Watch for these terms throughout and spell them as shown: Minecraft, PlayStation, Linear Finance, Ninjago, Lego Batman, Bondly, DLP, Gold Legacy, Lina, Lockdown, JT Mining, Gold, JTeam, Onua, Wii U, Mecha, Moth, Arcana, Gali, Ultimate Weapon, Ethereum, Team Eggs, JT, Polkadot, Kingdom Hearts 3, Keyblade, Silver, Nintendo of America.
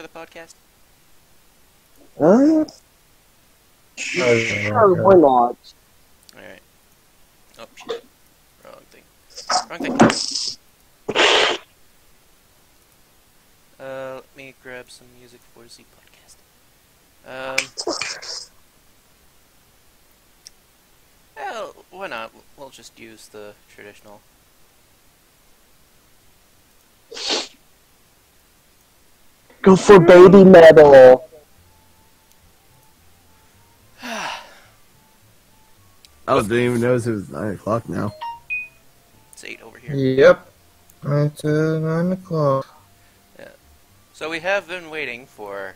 for the podcast? Sure, why not? Alright. Oh, shit. Wrong thing. Wrong thing. Let me grab some music for the podcast. Well, why not? We'll just use the traditional. Go for baby metal. Oh, didn't even notice it was 9 o'clock now. It's 8 over here. Yep. It's 9 o'clock. Yeah. So we have been waiting for...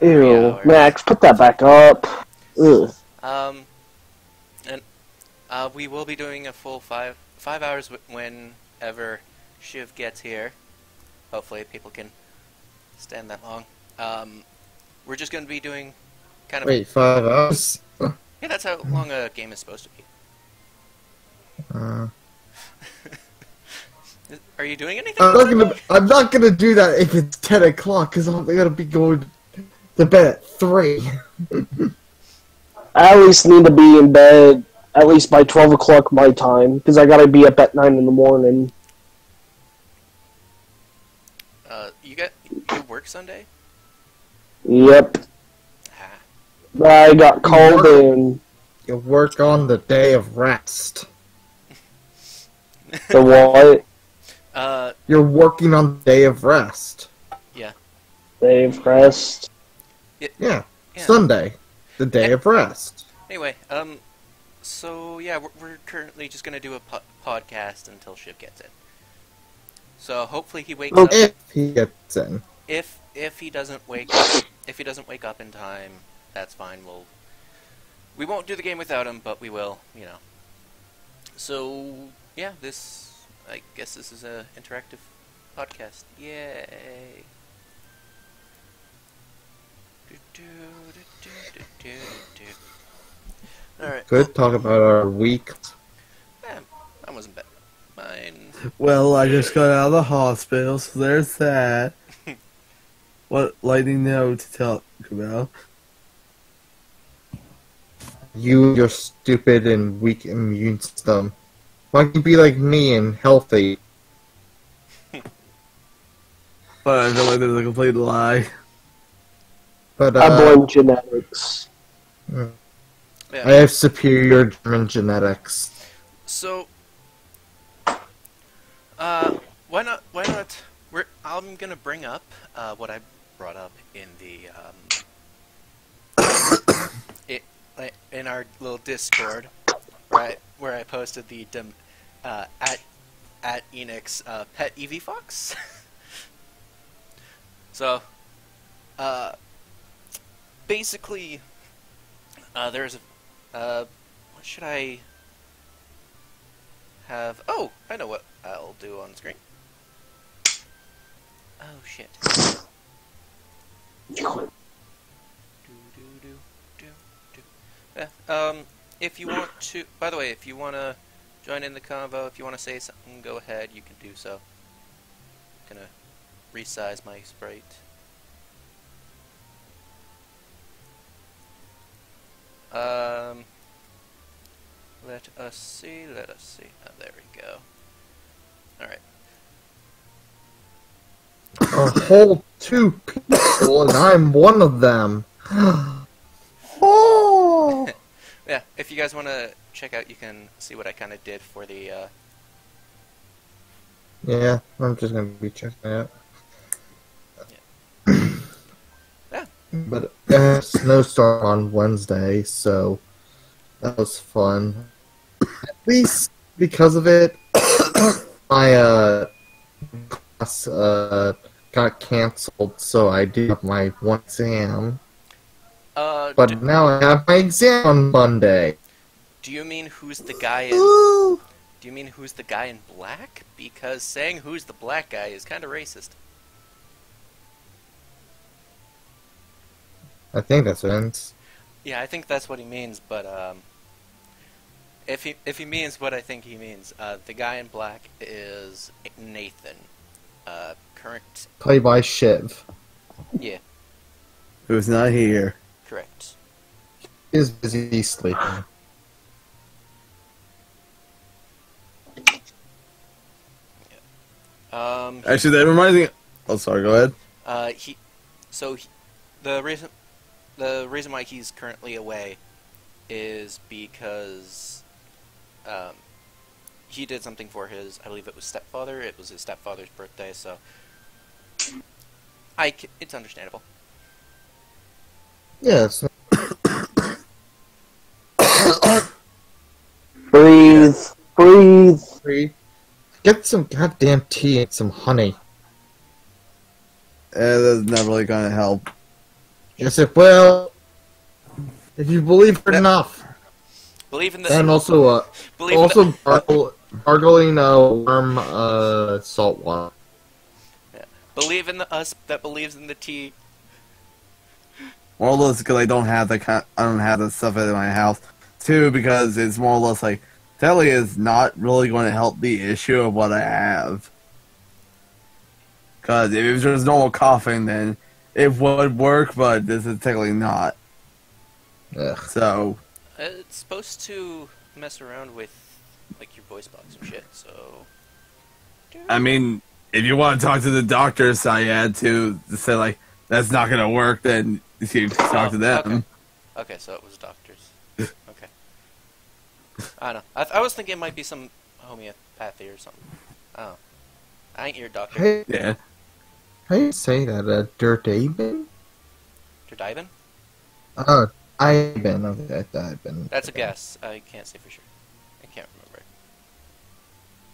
Ew, Max, put that back up. Ugh. And we will be doing a full five hours whenever Shiv gets here. Hopefully people can stand that long. We're just going to be doing kind of... Wait, 5 hours? Yeah, that's how long a game is supposed to be. Are you doing anything? I'm not gonna do that if it's 10 o'clock, because I'm gonna be going to bed at 3. I at least need to be in bed at least by 12 o'clock my time, because I gotta be up at 9 in the morning. You work Sunday? Yep. I got called in. You work on the day of rest. The what? You're working on the day of rest. Yeah. Day of rest. Yeah. Sunday, the day of rest. Anyway, so yeah, we're currently just gonna do a podcast until Shiv gets in. So hopefully he wakes up. If he gets in. If he doesn't wake up in time. That's fine. We won't do the game without him, but we will, you know. So yeah, I guess this is a interactive podcast. Yay! All right. Could talk about our week. Yeah, I wasn't bad. Mine. Well, I just got out of the hospital, so there's that. What lightning now to talk about? You're stupid and weak immune system. Why can't you be like me and healthy? But I feel like there's a complete lie. But I blame genetics. Yeah. I have superior German genetics. So, why not? I'm gonna bring up what I brought up in the in our little Discord, right, where I posted the at Enix pet Eevee Fox. So, basically, there's a what should I have? Oh, I know what I'll do on screen. Oh shit. If you want to, by the way, if you want to join in the convo, if you want to say something, go ahead, you can do so. I'm gonna resize my sprite. Let us see. Oh, there we go. Alright. A whole 2 people, and I'm one of them. Oh! Yeah, if you guys want to check out, you can see what I kind of did for the, Yeah, I'm just going to be checking it out. Yeah. Yeah. But snowstorm on Wednesday, so that was fun. At least because of it, my class got cancelled, so I did have my one exam. But now I have my exam on Monday. Do you mean who's the guy in... Ooh. Do you mean who's the guy in black? Because saying who's the black guy is kind of racist. I think that's what it means. Yeah, I think that's what he means, but, If he means what I think he means, the guy in black is Nathan. Current... Played by Shiv. Who's not here. Correct. He's busy sleeping. Yeah. Actually, that reminds me. Oh, sorry. Go ahead. The reason why he's currently away is because he did something for his, I believe it was stepfather. It was his stepfather's birthday, so it's understandable. Yes. Breathe. Get some goddamn tea and some honey. That's not really gonna help. Yes, it will. If you believe it enough. Believe in the. And also, gargling warm salt water. Yeah. Believe in the us that believes in the tea. More or less because I don't have that stuff in my house. Two, because it's more or less like telly is not really going to help the issue of what I have. Because if it was just normal coughing, then it would work, but this is technically not. Ugh. So it's supposed to mess around with like your voice box and shit. So I mean, if you want to talk to the doctor, so I had to say like that's not going to work. Then you talk to them. Okay, so it was doctors. Okay. I don't know. I was thinking it might be some homeopathy or something. Oh. I ain't your doctor. Hey, yeah. How do you say that? Dirtibin? Dirtibin? I've been. That's a guess. I can't say for sure. I can't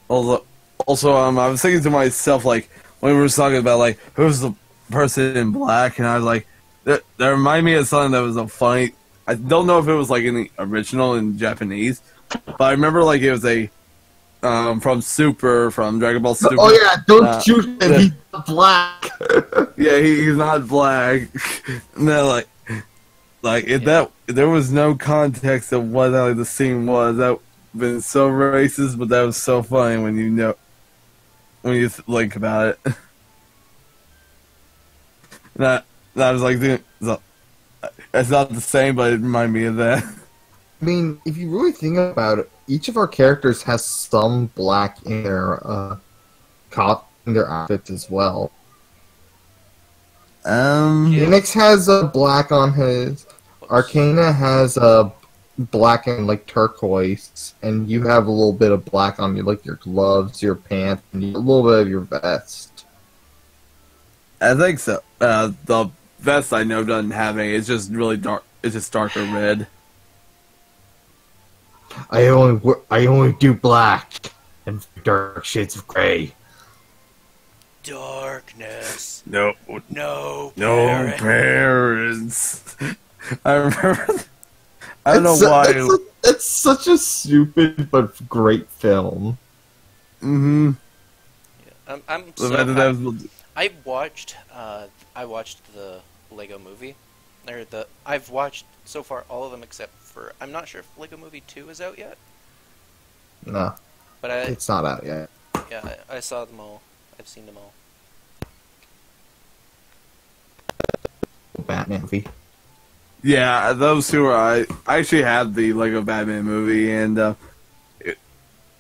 remember. Also, I was thinking to myself, like, when we were talking about, like, who's the person in black, and I was like, that reminded me of something that was a funny. I don't know if it was like in the original in Japanese, but I remember like it was a from Dragon Ball Super. Oh yeah, don't shoot him. He's not black. Yeah, he's not black. No, like if that if there was no context of what like, the scene was, that would have been so racist. But that was so funny when you know when you think about it. I was like, dude, it's not the same, but it reminded me of that. I mean, if you really think about it, each of our characters has some black in their outfits as well. Enix has a black on his. Arcana has a black and like turquoise, and you have a little bit of black on you, like your gloves, your pants, and a little bit of your vest. I think so. The vest I know doesn't have any. It's just really dark. It's just darker red. I only do black and dark shades of gray. Darkness. No parents. I remember. I don't know why. It's such a stupid but great film. Mm-hmm. Yeah, I'm so happy. I watched the Lego Movie. I've watched so far all of them except for I'm not sure if Lego Movie 2 is out yet. No, but it's not out yet. Yeah, I saw them all. I've seen them all. Batman movie. Yeah, those two are. I actually had the Lego Batman movie, and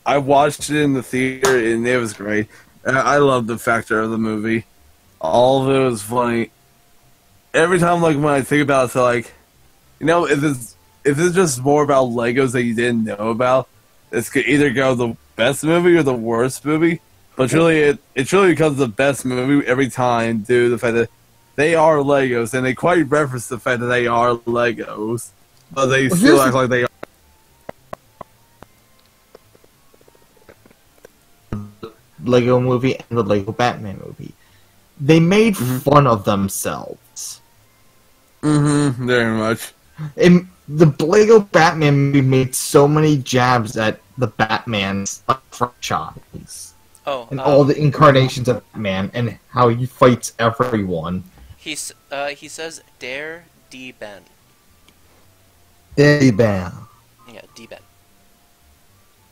I watched it in the theater, and it was great. I loved the factor of the movie. All of it was funny. Every time, like, when I think about it, so, like, you know, if it's just more about Legos that you didn't know about, this could either go the best movie or the worst movie. But really, it truly becomes the best movie every time due to the fact that they are Legos, and they quite reference the fact that they are Legos, but they still act like they are. Lego Movie and the Lego Batman movie. They made fun of themselves. Mm-hmm, very much. And the Lego Batman movie made so many jabs at the Batman franchise. Oh, and all the incarnations of Batman and how he fights everyone. He says Dare D-Ben. D-Ben. Yeah, D-Ben.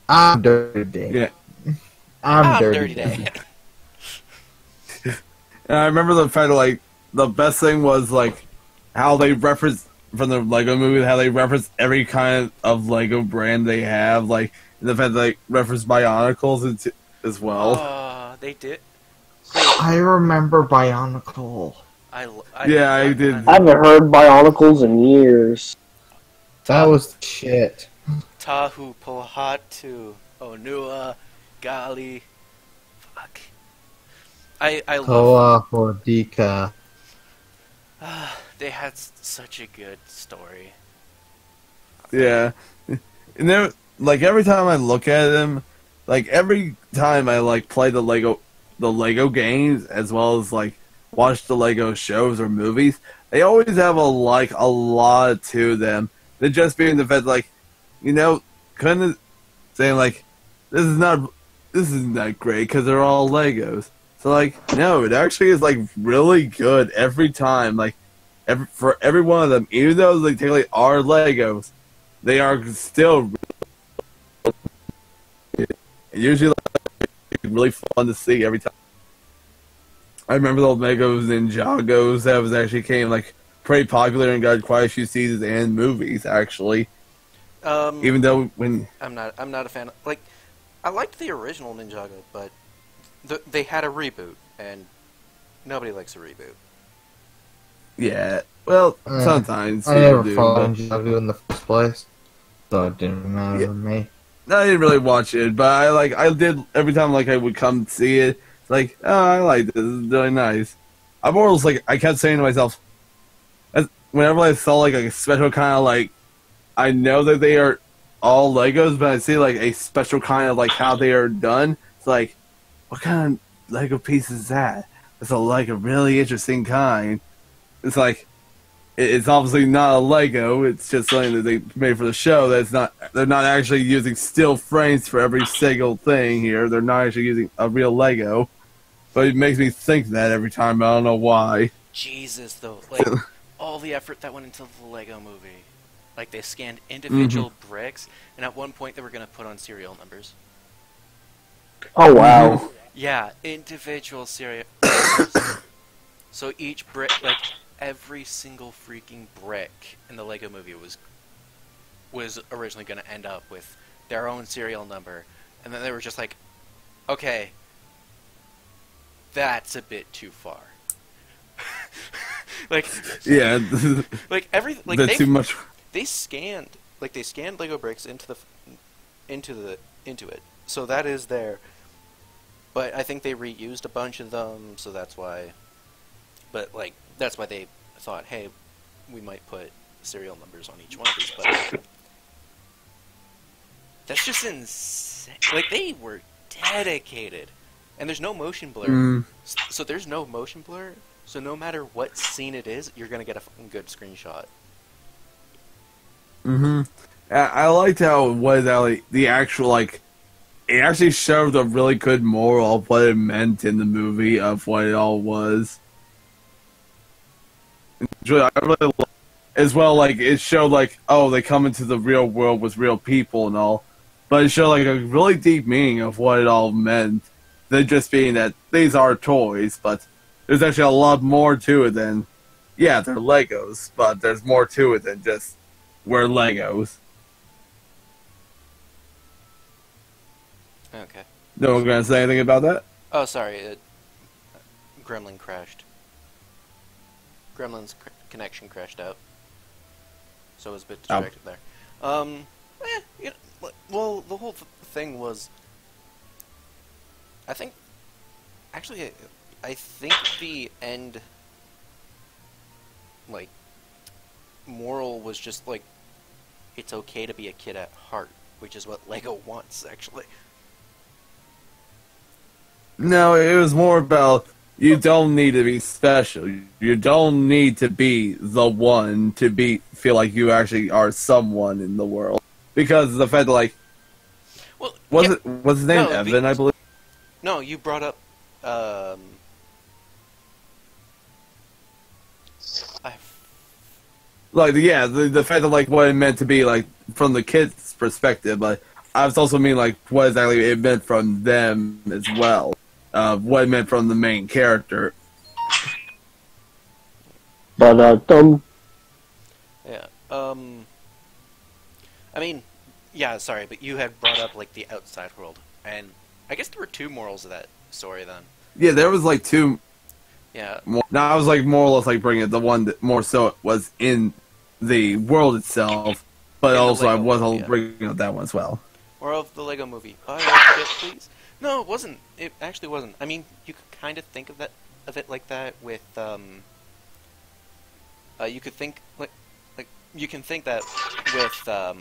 I'm dirty. Yeah. I'm dirty. And I remember the fact of, like, the best thing was, like, how they reference from the Lego movie, how they reference every kind of Lego brand they have, like the fact that they reference Bionicles as well. They did. I remember Bionicle. Yeah, I did. I haven't heard Bionicles in years. That was shit. Tahu Pohatu Onua Gali. Fuck. I love Hodika. They had such a good story. Yeah. And there, like, every time I look at them, like, every time I, like, play the Lego games, as well as, like, watch the Lego shows or movies, they always have, a lot to them. They're just being the fact, like, you know, kind of saying, like, this is not great, because they're all Legos. So, like, no, it actually is, like, really good every time. Like, for every one of them, even though they technically are Legos, they are still really good. And usually, like, it's really fun to see every time. I remember the old Legos Ninjagos that was actually came, like, pretty popular and got quite a few seasons and movies, actually. Even though when... I'm not a fan of, like, I liked the original Ninjago, but... They had a reboot, and nobody likes a reboot. Yeah, well, sometimes. I never followed Ninjago in the first place, so it didn't matter to me. No, I didn't really watch it, but I did every time I would come see it. Like, oh, I like this. It's really nice. I'm always like, I kept saying to myself, whenever I saw a special kind of I know that they are all Legos, but I see a special kind of how they are done. It's like, what kind of Lego piece is that? It's a really interesting kind. It's like, it's obviously not a Lego. It's just something that they made for the show. That's not. They're not actually using still frames for every single thing here. They're not actually using a real Lego. But it makes me think that every time. I don't know why. Jesus, though, all the effort that went into the Lego movie. They scanned individual bricks, and at one point they were going to put on serial numbers. Oh, wow. Yeah, individual serial numbers. So each brick, every single freaking brick in the Lego movie was originally going to end up with their own serial number. And then they were just like, okay, that's a bit too far. Yeah. That's too much. They scanned Lego bricks into it. So that is there. But I think they reused a bunch of them, so that's why. But that's why they thought, hey, we might put serial numbers on each one of these. But that's just insane. They were dedicated. And there's no motion blur. So there's no motion blur. So no matter what scene it is, you're going to get a fucking good screenshot. I liked how it was the actual, it actually showed a really good moral of what it meant in the movie, of what it all was. I really liked, as well, it showed, oh, they come into the real world with real people and all. But it showed, a really deep meaning of what it all meant. Than just being that these are toys, but there's actually a lot more to it than, yeah, they're Legos, but there's more to it than just, we're Legos. Okay. No one's going to say anything about that? Oh, sorry. Gremlin crashed. Gremlin's connection crashed out. So I was a bit distracted there. Well, the whole thing was... I think... Actually, I think the end... moral was just, it's okay to be a kid at heart, which is what Lego wants, actually. No, it was more about you don't need to be special. You don't need to be the one to feel like you actually are someone in the world. Because the fact that, what's his name? No, Evan, I believe? No, you brought up, the fact of what it meant to be from the kids' perspective, but I was also mean what exactly it meant from them as well, what it meant from the main character. But I mean, yeah, sorry, but you had brought up, like, the outside world, and I guess there were two morals of that story, then. Yeah, there was, like, two... Yeah. No, I was, like, more or less, like, bringing it, the one that more so was in the world itself, but also I was bringing up that one as well. Or of the Lego Movie. Please. No, it wasn't. It actually wasn't. I mean, you could kind of think of that, of it like that with, you could think, like, you can think that with, the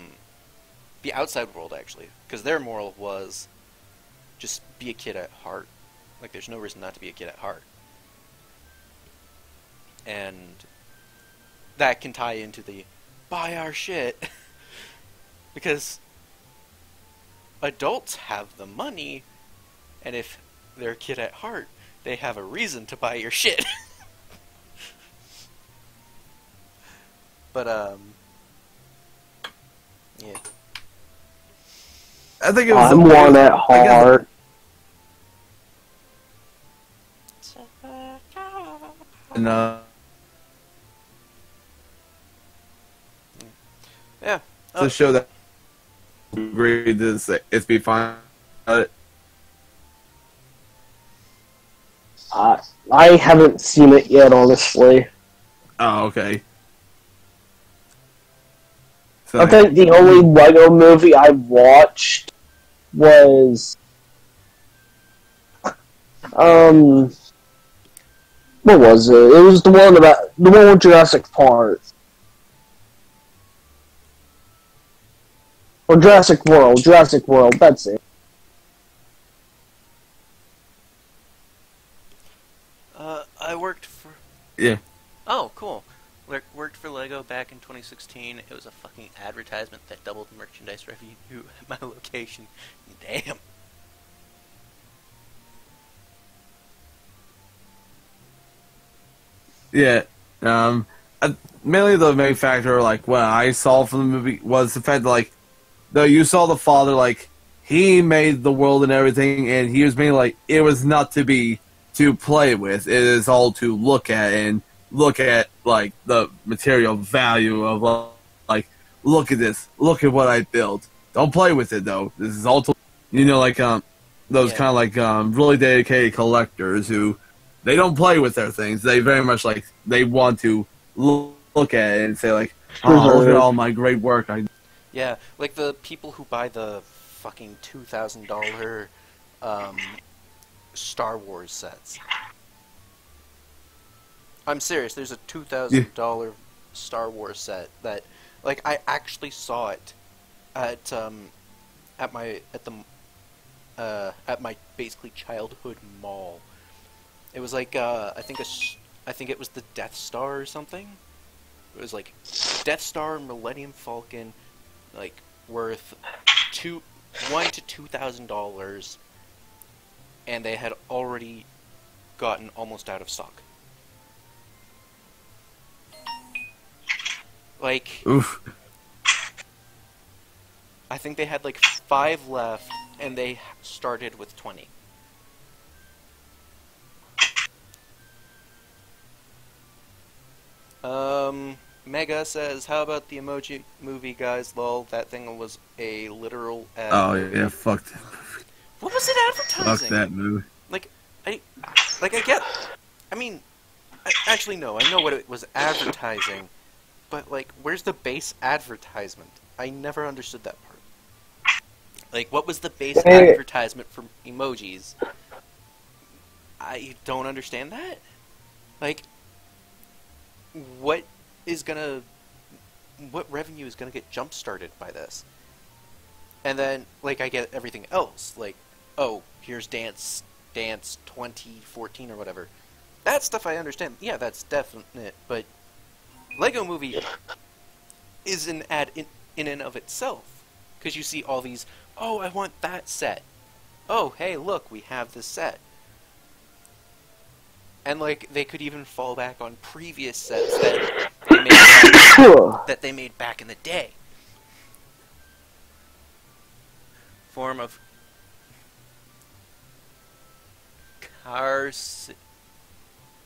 outside world, actually. Because their moral was just be a kid at heart. Like, there's no reason not to be a kid at heart. And that can tie into the buy our shit. Because adults have the money, and if they're a kid at heart, they have a reason to buy your shit. But, yeah. I think it was... I'm one at heart. And, yeah. Oh. To show that agree this it's be fine. I haven't seen it yet, honestly. Oh, okay. So, I think the only Lego Movie I watched was what was it? It was the one about the one with Jurassic Park. Or Jurassic World, that's it. I worked for... Yeah. Oh, cool. Worked for Lego back in 2016. It was a fucking advertisement that doubled merchandise revenue at my location. Damn. Yeah, mainly the main factor, like, what I saw from the movie was the fact that, like, though you saw the father, like, he made the world and everything, and he was being like, it was not to be to play with. It is all to look at, and look at, like, the material value of, like, look at this. Look at what I built. Don't play with it, though. This is all to, you know, like, those kind of, like, really dedicated collectors who, they don't play with their things. They very much, like, they want to look at it and say, like, oh, look at all my great work I did. Yeah, like the people who buy the fucking $2,000 Star Wars sets. I'm serious, there's a $2,000 Star Wars set that, like, I actually saw it at my basically childhood mall. It was like I think it was the Death Star or something. It was like Death Star, Millennium Falcon, like, worth $1,000 to $2,000, and they had already gotten almost out of stock. Like, oof. I think they had like 5 left, and they started with 20. Mega says, how about the Emoji Movie, guys? Lol, that thing was a literal ad. Oh, yeah, fuck that movie. What was it advertising? Fuck that movie. Like, I know what it was advertising, but, like, where's the base advertisement? I never understood that part. Like, what was the base advertisement for emojis? I don't understand that. Like, what revenue is gonna get jump started by this? And then, like, I get everything else, like, oh, here's dance 2014 or whatever. That stuff I understand. Yeah, that's definite. But Lego Movie is an ad in and of itself, because you see all these. Oh, I want that set. Oh, hey, look, we have this set. And, like, they could even fall back on previous sets that they made back in the day. Form of cars.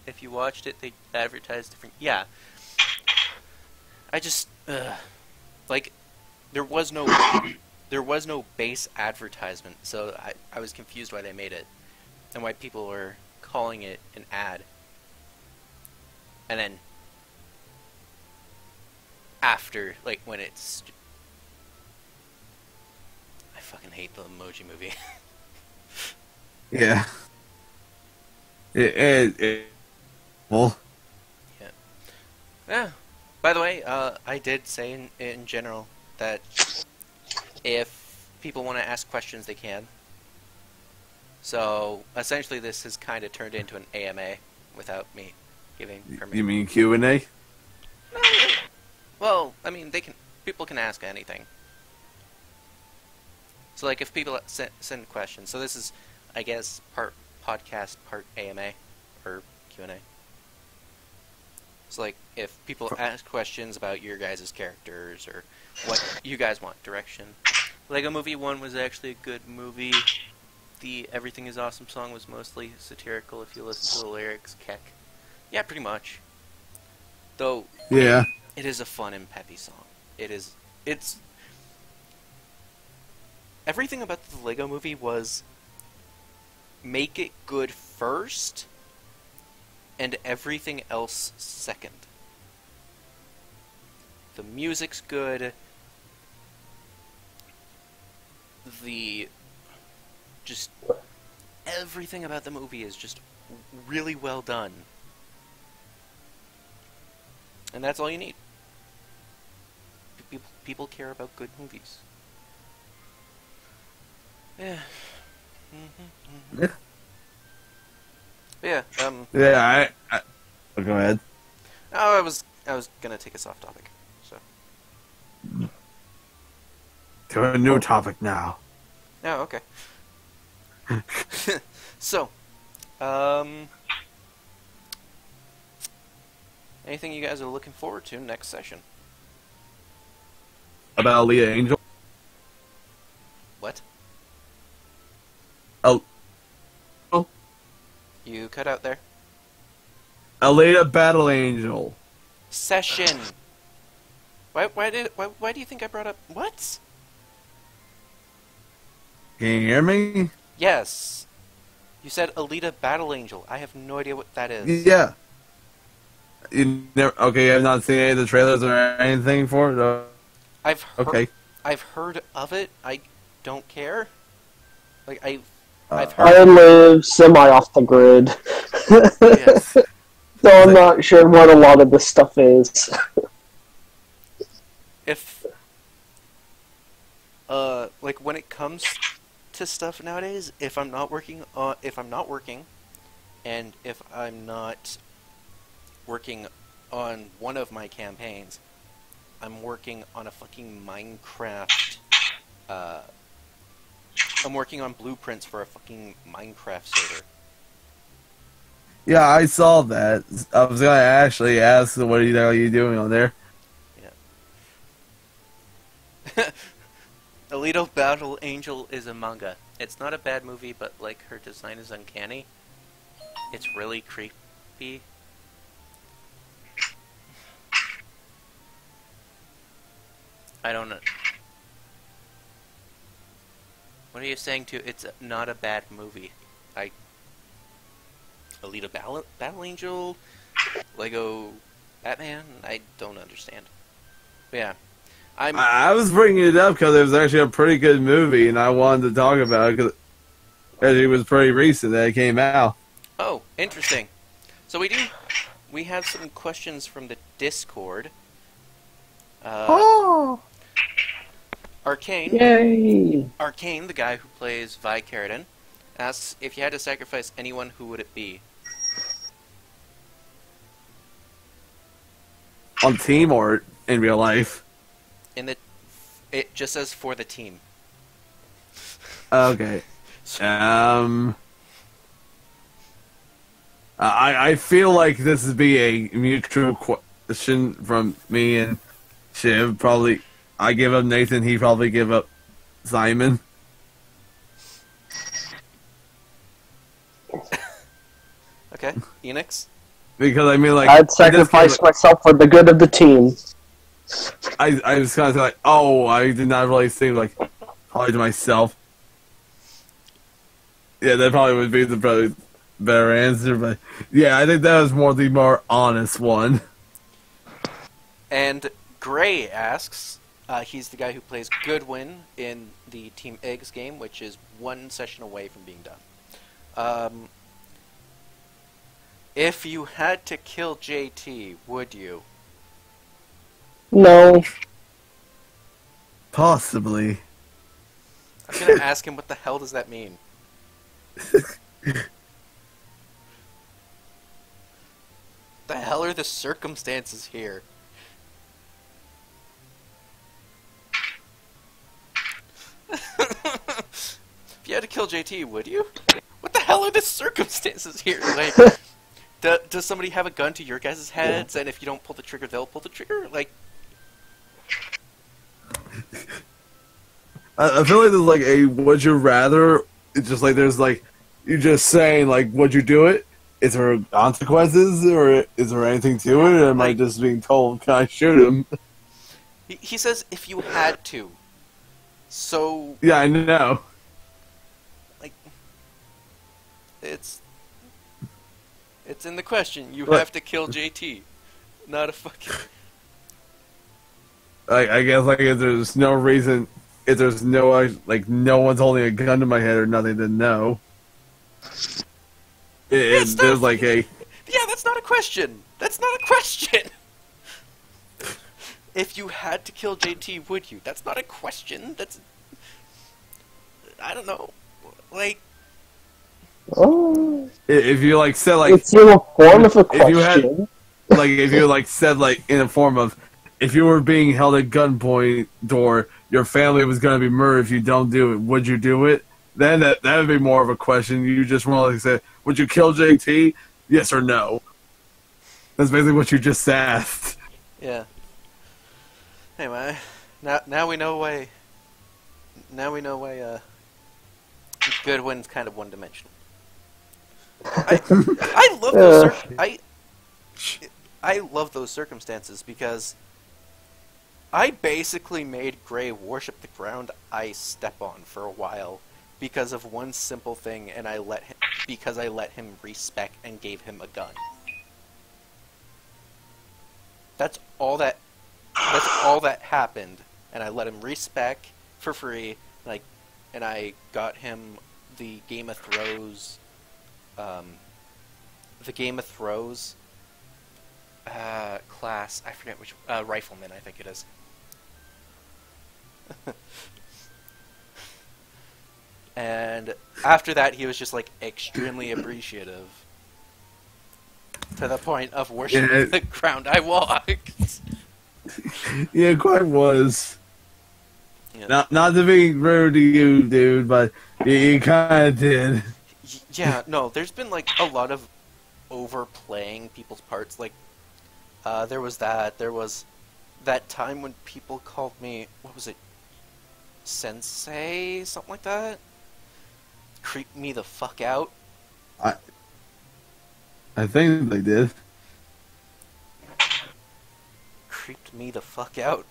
If you watched it, they advertised different. Yeah, I just like there was no base advertisement, so I was confused why they made it and why people were calling it an ad. And then after, like, when it's, I fucking hate the Emoji Movie. Yeah. Well. Yeah. Yeah. By the way, I did say in general that if people want to ask questions, they can. So essentially, this has kind of turned into an AMA without me giving permission. You mean Q&A? Well, I mean, people can ask anything. So, like, if people send questions, so this is, I guess, part podcast, part AMA, or Q&A. So, like, if people ask questions about your guys' characters or what you guys want, direction. Lego Movie 1 was actually a good movie. The Everything Is Awesome song was mostly satirical if you listen to the lyrics. Keck. Yeah, pretty much. Though. Yeah. It is a fun and peppy song. It's everything about the Lego Movie was make it good first and everything else second. The music's good. Just everything about the movie is just really well done. And that's all you need. People care about good movies. Yeah. Mm-hmm, mm-hmm. Yeah. Yeah. Yeah. I'll go ahead. Oh, I was gonna take a soft topic. So. To a new topic now. Oh, okay. So, anything you guys are looking forward to next session? About Alita Angel? What? Oh. You cut out there. Alita Battle Angel. Session. Why do you think I brought up what? Can you hear me? Yes. You said Alita Battle Angel. I have no idea what that is. Yeah. You never, okay, I've not seen any of the trailers or anything for it. No. I've heard of it. I don't care. Like I've heard. I live semi off the grid, yes. So I'm not sure what a lot of this stuff is. If like when it comes to stuff nowadays, if I'm not working, and if I'm not working on one of my campaigns, I'm working on a fucking Minecraft, I'm working on blueprints for a fucking Minecraft server. Yeah, I saw that. I was gonna actually ask, what the hell are you doing on there? Yeah. Alita Battle Angel is a manga. It's not a bad movie, but, like, her design is uncanny. It's really creepy. I don't know. What are you saying to it's not a bad movie? Alita Battle Angel? Lego Batman? I don't understand. But yeah. I was bringing it up because it was actually a pretty good movie and I wanted to talk about it because it was pretty recent that it came out. Oh, interesting. So we have some questions from the Discord. Oh! Arcane. Yay. Arcane, the guy who plays Vi Carradine, asks, if you had to sacrifice anyone, who would it be? On team or in real life? It just says for the team. Okay. I feel like this would be a mutual question from me and Shiv. Probably, I give up Nathan, he probably give up Simon. Okay, Enix? Because I mean, like, I'd sacrifice myself for the good of the team. I was kind of like, oh, I did not really think, like, probably to myself. Yeah, that probably would be the better answer, but yeah, I think that was the more honest one. And Gray asks, he's the guy who plays Goodwin in the Team Eggs game, which is one session away from being done. If you had to kill JT, would you? No. Possibly. I'm going to ask him, what the hell does that mean? The hell are the circumstances here? If you had to kill JT, would you? What the hell are the circumstances here? Like, does somebody have a gun to your guys' heads, and if you don't pull the trigger, they'll pull the trigger? Like, I feel like there's like a would you rather. It's just like there's like you just saying like would you do it? Is there consequences or is there anything to it? Or am I just being told can I shoot him? He says if you had to. So yeah, I know. Like it's in the question. You have to kill JT, not a fucking. I guess like if there's no reason. If there's no, like, no one's holding a gun to my head or nothing, then no. There's like a... Yeah, that's not a question! That's not a question! If you had to kill JT, would you? That's not a question, that's... I don't know. Like... Oh. If you, like, said, like... It's in a form of a question. If you said, like, in a form of... If you were being held at gunpoint or your family was going to be murdered if you don't do it, would you do it? Then that would be more of a question. You just want to say, would you kill JT? Yes or no? That's basically what you just asked. Yeah. Anyway, now we know why. Now we know why. Goodwin's kind of one-dimensional. I love those. I love those circumstances because I basically made Gray worship the ground I step on for a while because of one simple thing, and I let him respec and gave him a gun. That's all that happened, and I let him respec for free, and I got him the Game of Thrones class, I forget which, Rifleman, I think it is. And after that, he was just, like, extremely appreciative. To the point of worshiping the ground I walked. Yeah, quite was. Yeah. Not to be rude to you, dude, but you kind of did. Yeah, no, there's been, like, a lot of overplaying people's parts, like, there was that time when people called me, what was it, Sensei? Something like that? Creeped me the fuck out. I think they did. Creeped me the fuck out.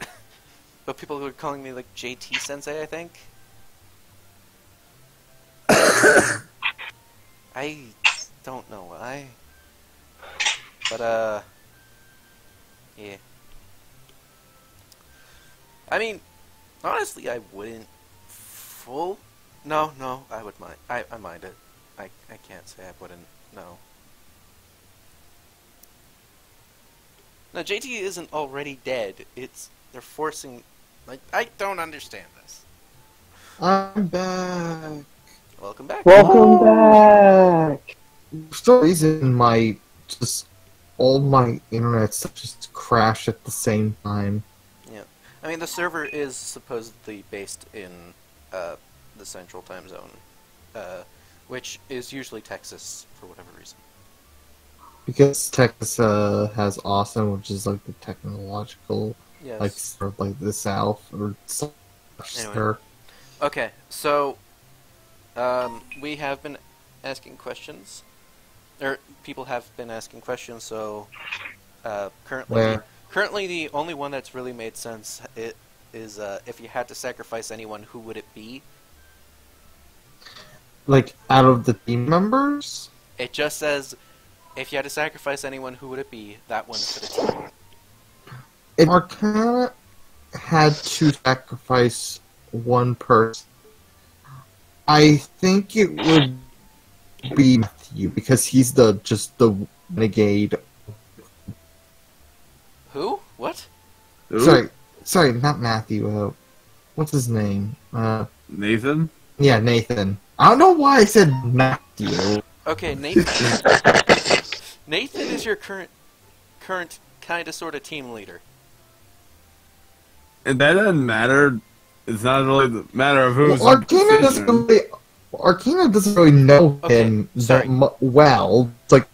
But people who were calling me, like, JT Sensei, I think? I don't know why. But, yeah. I mean, honestly, I wouldn't full... No, I would mind. I mind it. I can't say I wouldn't. No. No, JT isn't already dead. It's... They're forcing... Like, I don't understand this. I'm back. Welcome back. Welcome back. For some reason, my... Just... All my internet stuff just crashed at the same time. Yeah. I mean, the server is supposedly based in the central time zone, which is usually Texas for whatever reason. Because Texas has Austin, which is like the technological, yes. Like, sort of like the South or something. Anyway. Okay, so we have been asking questions. People have been asking questions, so currently Currently, the only one that's really made sense is if you had to sacrifice anyone, who would it be? Like, out of the team members? It just says, if you had to sacrifice anyone, who would it be? That one's for the team. If Arcana had to sacrifice one person, I think it would be Matthew, because he's the renegade. Who? What? Ooh. Sorry, not Matthew. What's his name? Nathan? Yeah, Nathan. I don't know why I said Matthew. Okay, Nathan. Nathan is your current kind of sort of team leader. And that doesn't matter. It's not really a matter of who's. Well, Arcana doesn't really know him that well. It's like,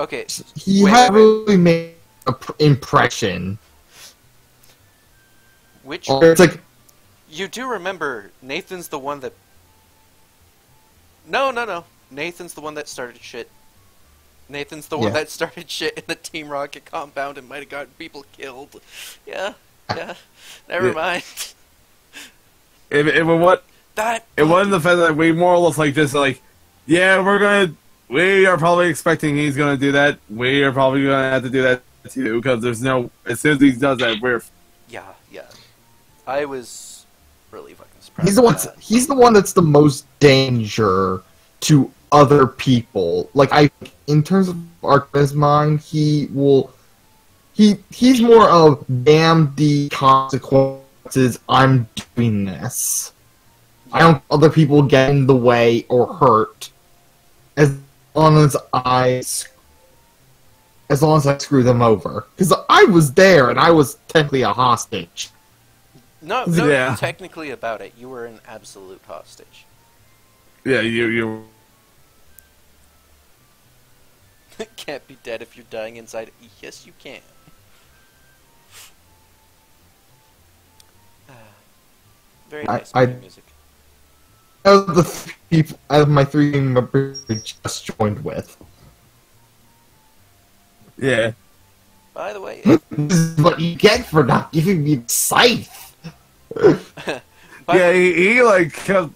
okay, he hasn't really made an impression. Which, or it's like, you do remember Nathan's the one that. No. Nathan's the one that started shit. Nathan's the one that started shit in the Team Rocket compound and might have gotten people killed. Yeah. Never mind. It wasn't the fact that we more or less like just like, yeah, we are probably expecting he's gonna do that. We are probably gonna have to do that too, because there's no, as soon as he does that, we're. Yeah. I was really fucking surprised. He's the one that's the most danger to other people. Like, I, in terms of Arcana's mind, he's more of, damn the consequences, I'm doing this. I don't want other people get in the way or hurt. As long as I screw them over. Because I was there, and I was technically a hostage. No, technically about it. You were an absolute hostage. Yeah, you... Can't be dead if you're dying inside. Yes, you can. Very nice music. Out of the three people, out of my three team members I just joined with. Yeah. By the way... This is what you get for not giving me the scythe! Yeah, he tried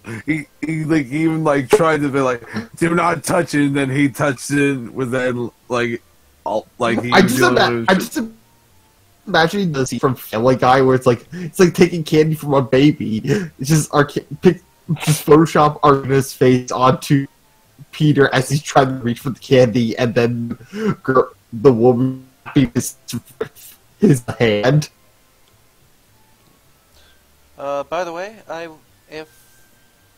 to be like, do not touch it, and then he touched it with that, I just imagine the scene from Family Guy where it's like taking candy from a baby. It's just Photoshop Artemis' face onto Peter as he's trying to reach for the candy, and then the woman beats his hand. By the way, if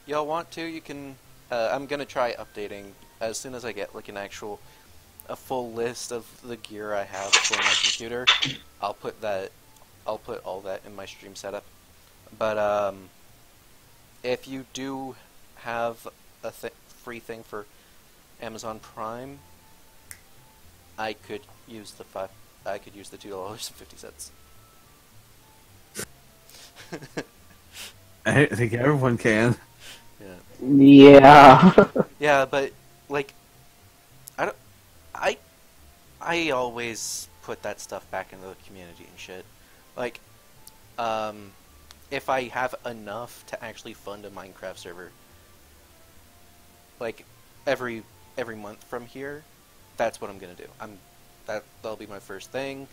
y'all want to, you can. I'm gonna try updating as soon as I get like a full list of the gear I have for my computer. I'll put all that in my stream setup. But if you do have a free thing for Amazon Prime, I could use the $2.50. I think everyone can. Yeah. Yeah, but like, I always put that stuff back into the community and shit. Like, if I have enough to actually fund a Minecraft server, like every month from here, that's what I'm gonna do. That'll be my first thing.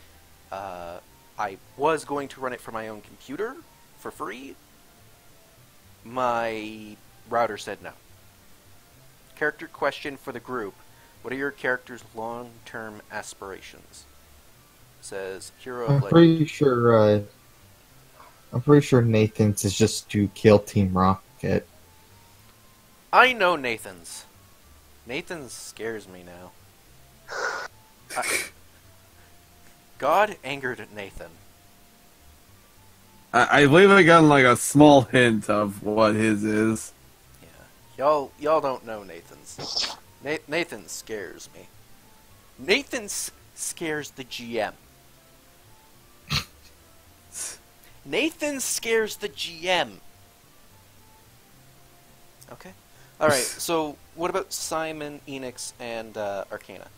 I was going to run it from my own computer for free. My router said no. Character question for the group. What are your character's long-term aspirations? It says hero. I'm pretty sure Nathan's is just to kill Team Rocket. I know Nathan's. Nathan scares me now. God angered Nathan. I believe I got like a small hint of what his is. Yeah, y'all don't know Nathan's. Nathan scares me. Nathan scares the GM. Nathan scares the GM. Okay, all right. So what about Simon, Enix, and Arcana?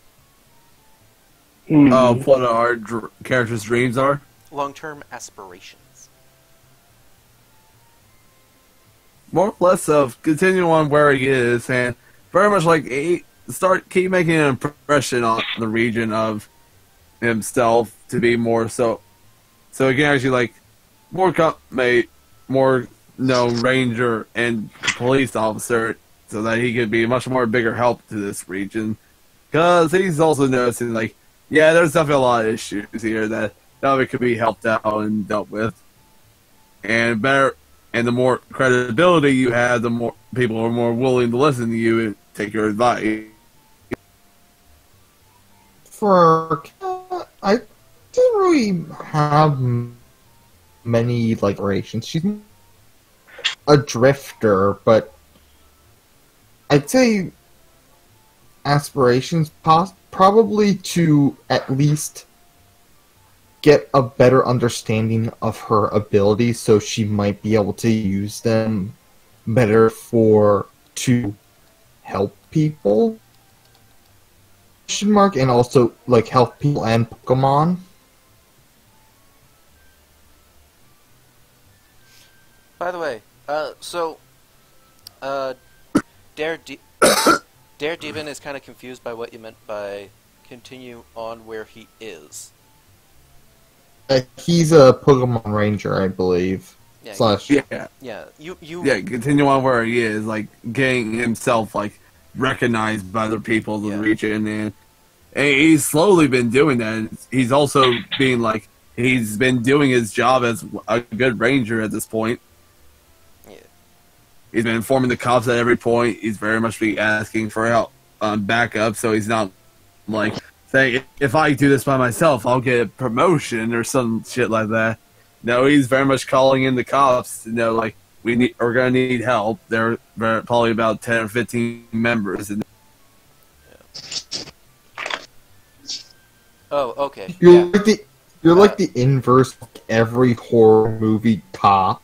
What our characters' dreams are? Long-term aspirations. More or less of continue on where he is, and very much like keep making an impression on the region of himself to be more so he can actually like more cupmate, more ranger and police officer, so that he could be much more bigger help to this region. Because he's also noticing, like, yeah, there's definitely a lot of issues here that could be helped out and dealt with. And the more credibility you have, the more people are more willing to listen to you and take your advice. For I didn't really have many like relations. She's a drifter, but I'd say aspirations probably to at least get a better understanding of her abilities, so she might be able to use them better to help people. Question mark, and also like help people and Pokemon. By the way, Daredevin is kind of confused by what you meant by continue on where he is. He's a Pokemon Ranger, I believe. Yeah. Continue on where he is, like getting himself like recognized by the people of the region, and he's slowly been doing that. He's also being like he's been doing his job as a good ranger at this point. He's been informing the cops at every point. He's very much be asking for help, backup, so he's not like saying, if I do this by myself, I'll get a promotion or some shit like that. No, he's very much calling in the cops to know, like, we're going to need help. There are probably about 10 or 15 members. Oh, okay. You're like the inverse of every horror movie cop.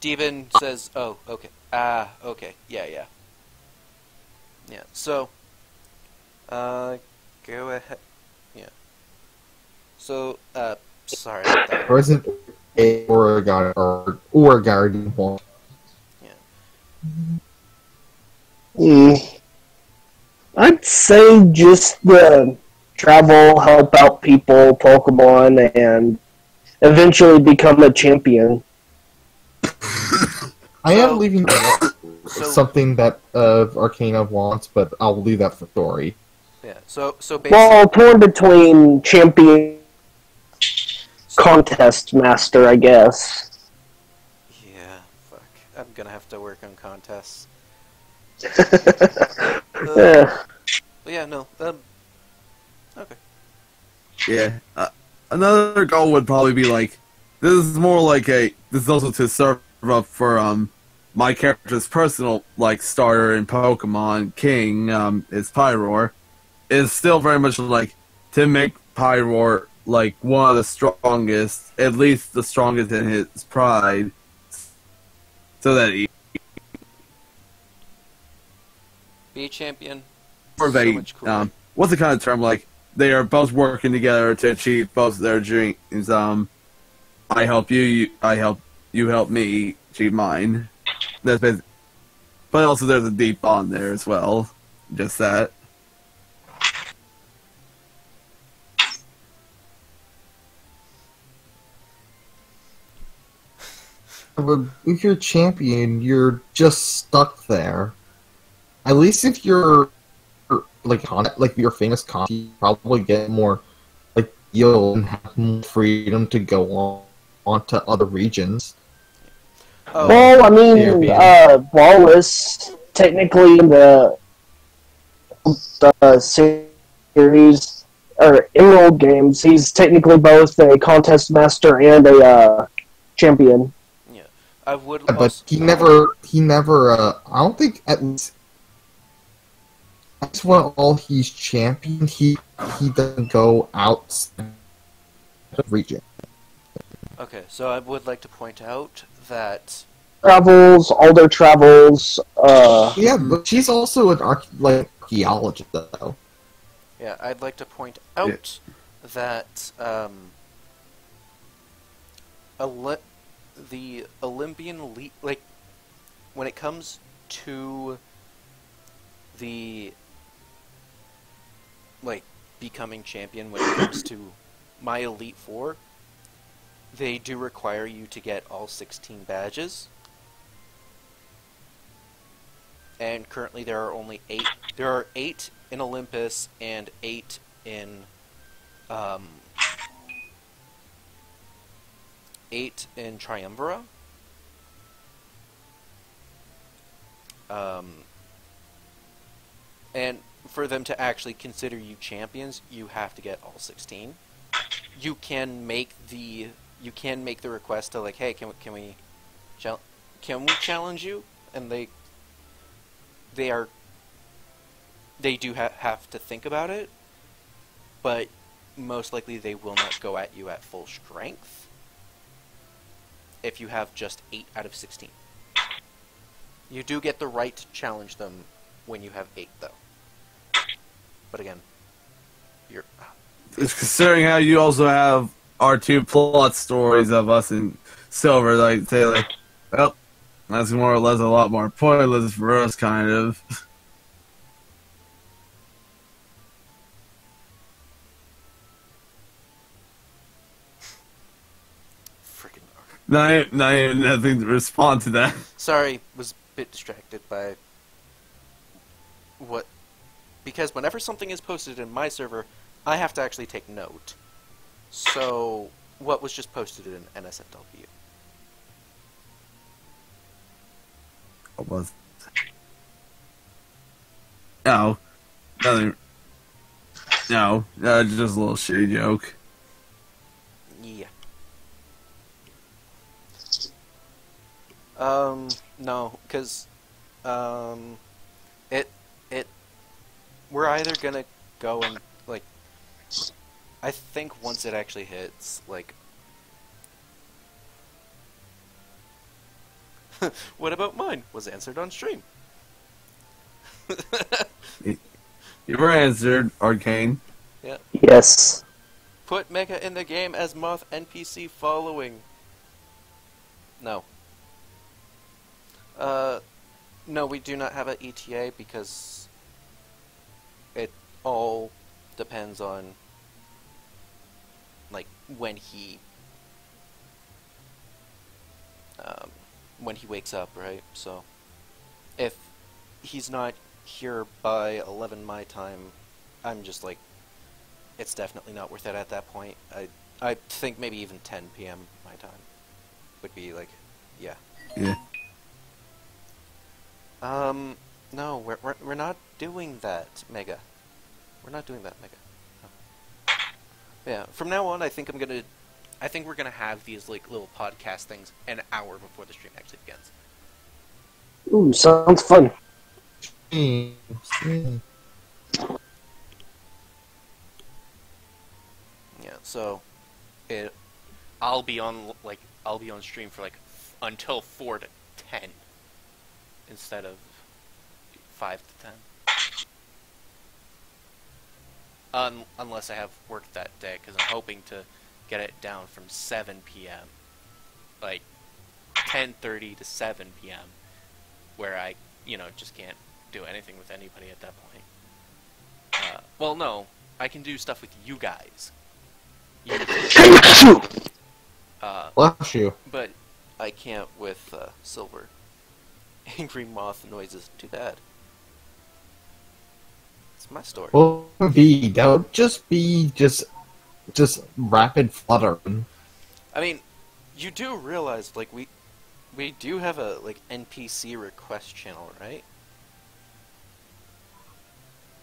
Devin says, oh, okay. Ah, okay. Yeah, so... go ahead. Yeah. So, sorry about that. Present or a guardian one. Yeah. I'd say just travel, help out people, Pokemon, and eventually become a champion. I am leaving something that Arcana wants, but I'll leave that for Dory. Yeah. So basically, well, torn between champion contest master, I guess. Yeah. Fuck. I'm gonna have to work on contests. Okay. Yeah. Another goal would probably be like, this is also to serve up for my character's personal like starter in Pokemon King, is Pyroar. Is still very much like to make Pyroar like one of the strongest, at least the strongest in his pride, so that he be a champion. Or they, so much cooler. What's the kind of term like? They are both working together to achieve both their dreams. I help you, I help you help me achieve mine. That's basically, but also there's a deep bond there as well. Just that. But if you're a champion, you're just stuck there. At least if you're like your famous con, you probably get more like you'll have more freedom to go on to other regions. Oh. Well, I mean, Wallace, technically in the series, or Emerald games, he's technically both a contest master and a champion. Yeah, I would. But also... he never. I don't think at least. That's when all he's champion. He doesn't go outside the region. Okay, so I would like to point out that all their travels. Yeah, but she's also an archaeologist, though. Yeah, I'd like to point out that the Olympian League, like, when it comes to the, like, becoming champion, when it comes to my Elite Four, they do require you to get all 16 badges. And currently there are only 8. There are 8 in Olympus and 8 in, 8 in Triumvira. And for them to actually consider you champions, you have to get all 16. You can make the request to, like, hey, can we challenge you? And they do have to think about it, but most likely they will not go at you at full strength if you have just 8 out of 16. You do get the right to challenge them when you have 8, though. But again, you're... It's considering how you also have our 2 plot stories of us and Silver, like, say, like, well, that's more or less a lot more pointless for us, kind of. Not even nothing to respond to that. Sorry, was a bit distracted by what... Because whenever something is posted in my server, I have to actually take note. So, what was just posted in NSFW? What was... No. Nothing... No. Just a little shitty joke. Yeah. No, because, we're either gonna go and, like, I think once it actually hits, like, what about mine? Was answered on stream. You were answered, Arcane. Yeah. Yes. Put Mecha in the game as Moth NPC following. No. No, we do not have an ETA because it all depends on, like, when he wakes up, right? So, if he's not here by 11 my time, I'm just like, it's definitely not worth it at that point. I think maybe even 10 p.m. my time would be like, yeah. Yeah. No, we're not doing that, Mega. We're not doing that, Mega. No. Yeah, from now on, I think we're gonna have these, like, little podcast things an hour before the stream actually begins. Ooh, sounds fun. Yeah, so, I'll be on stream for, like, until 4 to 10. Instead of 5 to 10, unless I have work that day, because I'm hoping to get it down from 7 p.m., like 10:30 to 7 p.m., where I, you know, just can't do anything with anybody at that point. Well, no, I can do stuff with you guys. Bless you. But I can't with Silver. Angry Moth noise isn't too bad. It's my story. Well, that would just be just rapid fluttering. I mean, you do realize, like, we do have a, like, NPC request channel, right?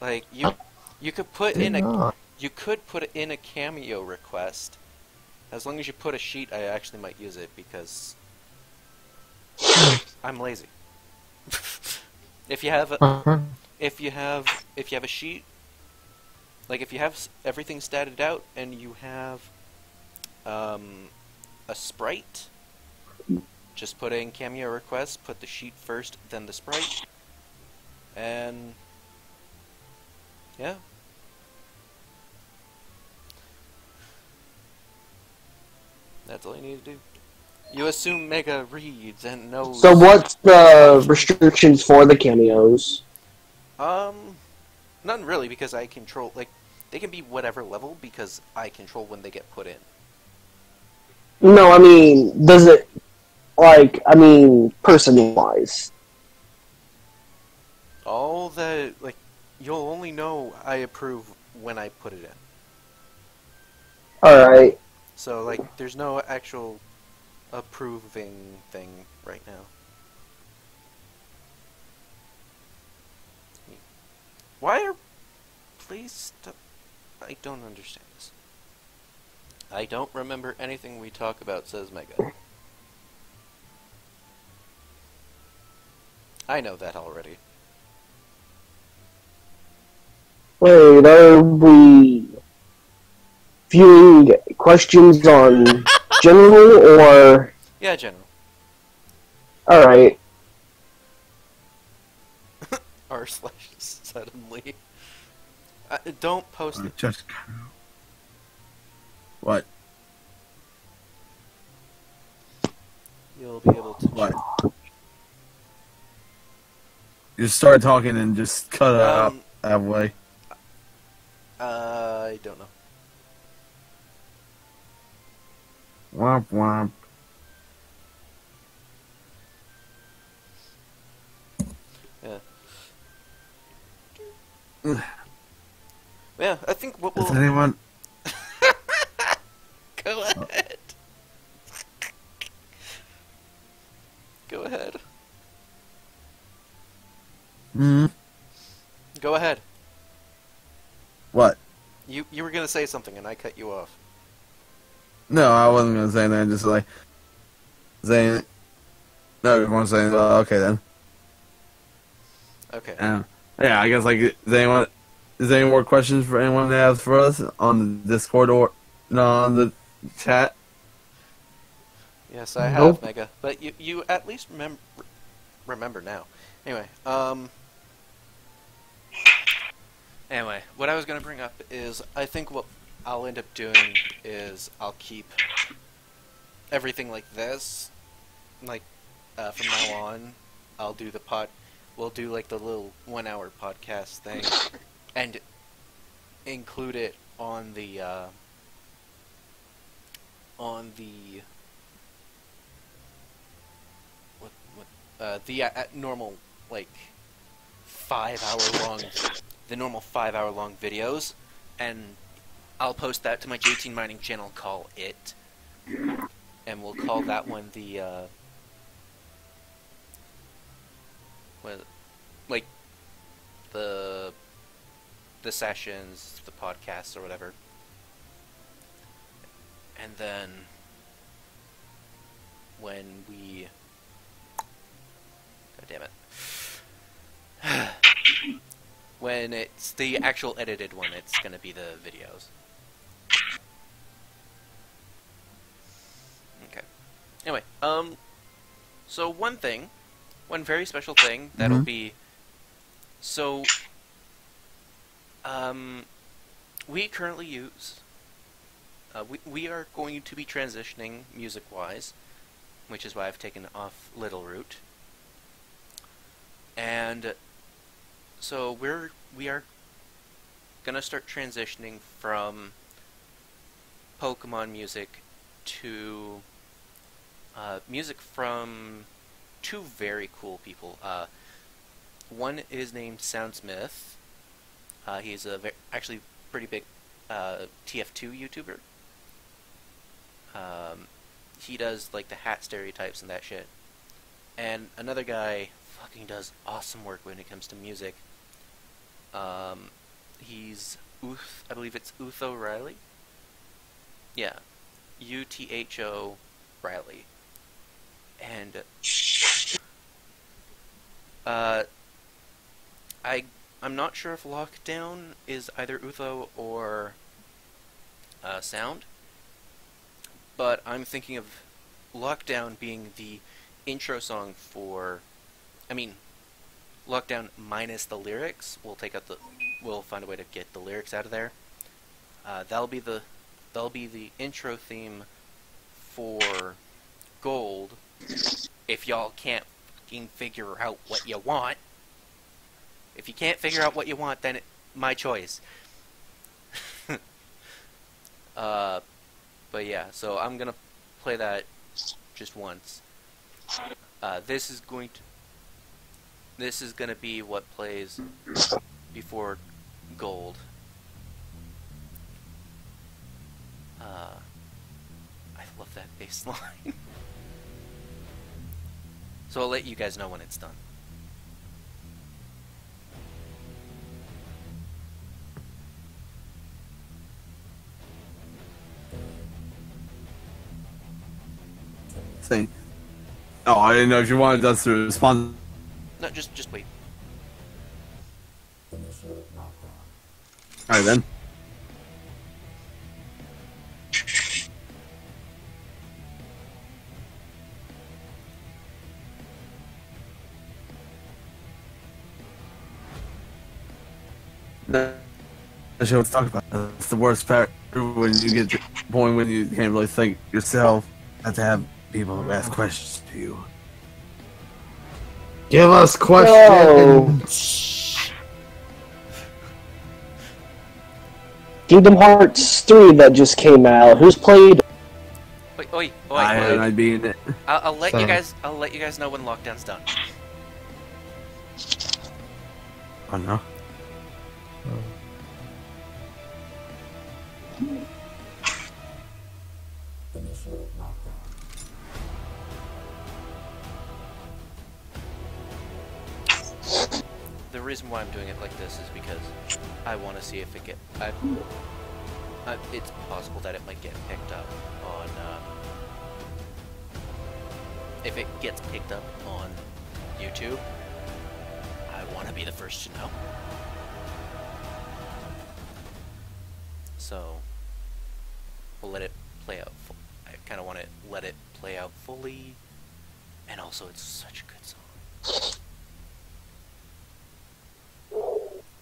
Like, you could put in a cameo request. As long as you put a sheet, I actually might use it because I'm lazy. If you have a, if you have a sheet, like, if you have everything statted out and you have a sprite, just put in cameo requests, put the sheet first, then the sprite, and yeah, That's all you need to do. You assume Mega reads and knows. So what's the restrictions for the cameos? None really, because I control, like, they can be whatever level because I control when they get put in. No, I mean, does it, like, I mean, person-wise? All the, like, you'll only know I approve when I put it in. Alright. So, like, there's no actual approving thing right now. Why are please I don't understand this. I don't remember anything we talk about, says Mega. I know that already. Wait, are we viewing questions on general or? Yeah, general. Alright. r/ suddenly. Don't post it. Just... What? You'll be able to... What? You start talking and just cut it out that way. I don't know. Womp womp. Yeah. Yeah, I think what we'll... Does anyone... Go ahead. Go ahead. Mm-hmm. Go ahead. What? You were going to say something and I cut you off. No, I wasn't going to say anything. Just like... Saying... No, everyone was saying... Oh, okay, then. Okay. Yeah, I guess, like, is there any more questions for anyone that has for us on the Discord or on the chat? Yes, I have, Mega. But you at least remember now. Anyway, what I was going to bring up is I think what I'll end up doing is I'll keep everything like this. Like, from now on, I'll do the pod... We'll do, like, the little one-hour podcast thing and include it on the normal, like, 5-hour long, the normal 5-hour long videos, and I'll post that to my JT Mining channel, call it, and we'll call that one the, like the sessions, the podcasts, or whatever, and then when we, God damn it, when it's the actual edited one, it's gonna be the videos. Okay. Anyway, so one thing. One very special thing that'll be... So... we currently use... we are going to be transitioning music-wise, which is why I've taken off Little Root. And... So we are gonna start transitioning from Pokemon music to... music from... two very cool people. One is named Soundsmith. He's a actually pretty big TF2 YouTuber. He does like the hat stereotypes and that shit. And another guy fucking does awesome work when it comes to music. He's I believe it's Uth O'Reilly. Yeah, UTHO Riley. And I'm not sure if Lockdown is either Utho or Sound, but I'm thinking of Lockdown being the intro song for, I mean, Lockdown minus the lyrics. We'll take out the, we'll find a way to get the lyrics out of there. That'll be the intro theme for gold if y'all can't figure out what you want. If you can't figure out what you want, then my choice. But yeah, so I'm gonna play that just once. This is gonna be what plays before gold. I love that bass line. So I'll let you guys know when it's done. Thing. Oh, I didn't know if you wanted us to respond. No, just wait. All right then. That's what I was talking about. That's the worst part when you get to the point when you can't really think yourself. Not to have people who ask questions to you. Give us questions! Kingdom Hearts 3 that just came out. Who's played? Oi. I'd be in it. I'll let you guys. I'll let you guys know when Lockdown's done. Oh no. The reason why I'm doing it like this is because I want to see if it it's possible that it might get picked up on, if it gets picked up on YouTube, I want to be the first to know. So, we'll let it play out. I kind of want to let it play out fully, and also it's such a good song.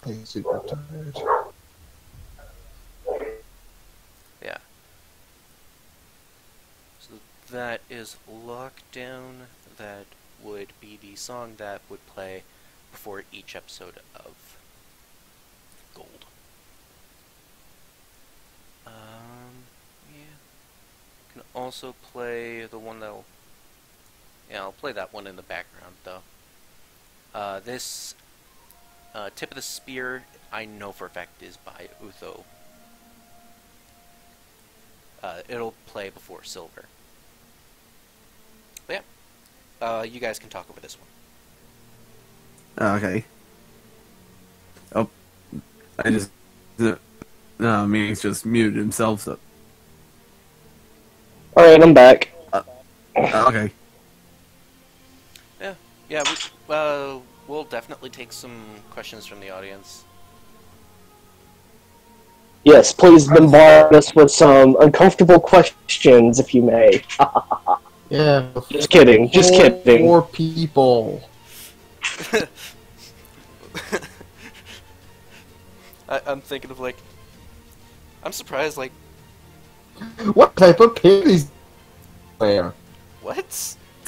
I'm super tired. Yeah. So that is Lockdown. That would be the song that would play before each episode of Gold. Yeah. You can also play the one that'll... Yeah, I'll play that one in the background, though. This... Tip of the Spear, I know for a fact, is by Utho. It'll play before Silver. But yeah, you guys can talk over this one. Okay. Oh, I just... Meek's just muted himself, so... Alright, I'm back. Okay. Yeah, we... We'll definitely take some questions from the audience. Yes, please bombard us with some uncomfortable questions, if you may. Yeah. Just kidding. Just kidding. More people. I'm thinking of like. I'm surprised. Like, what type of pig is there? What?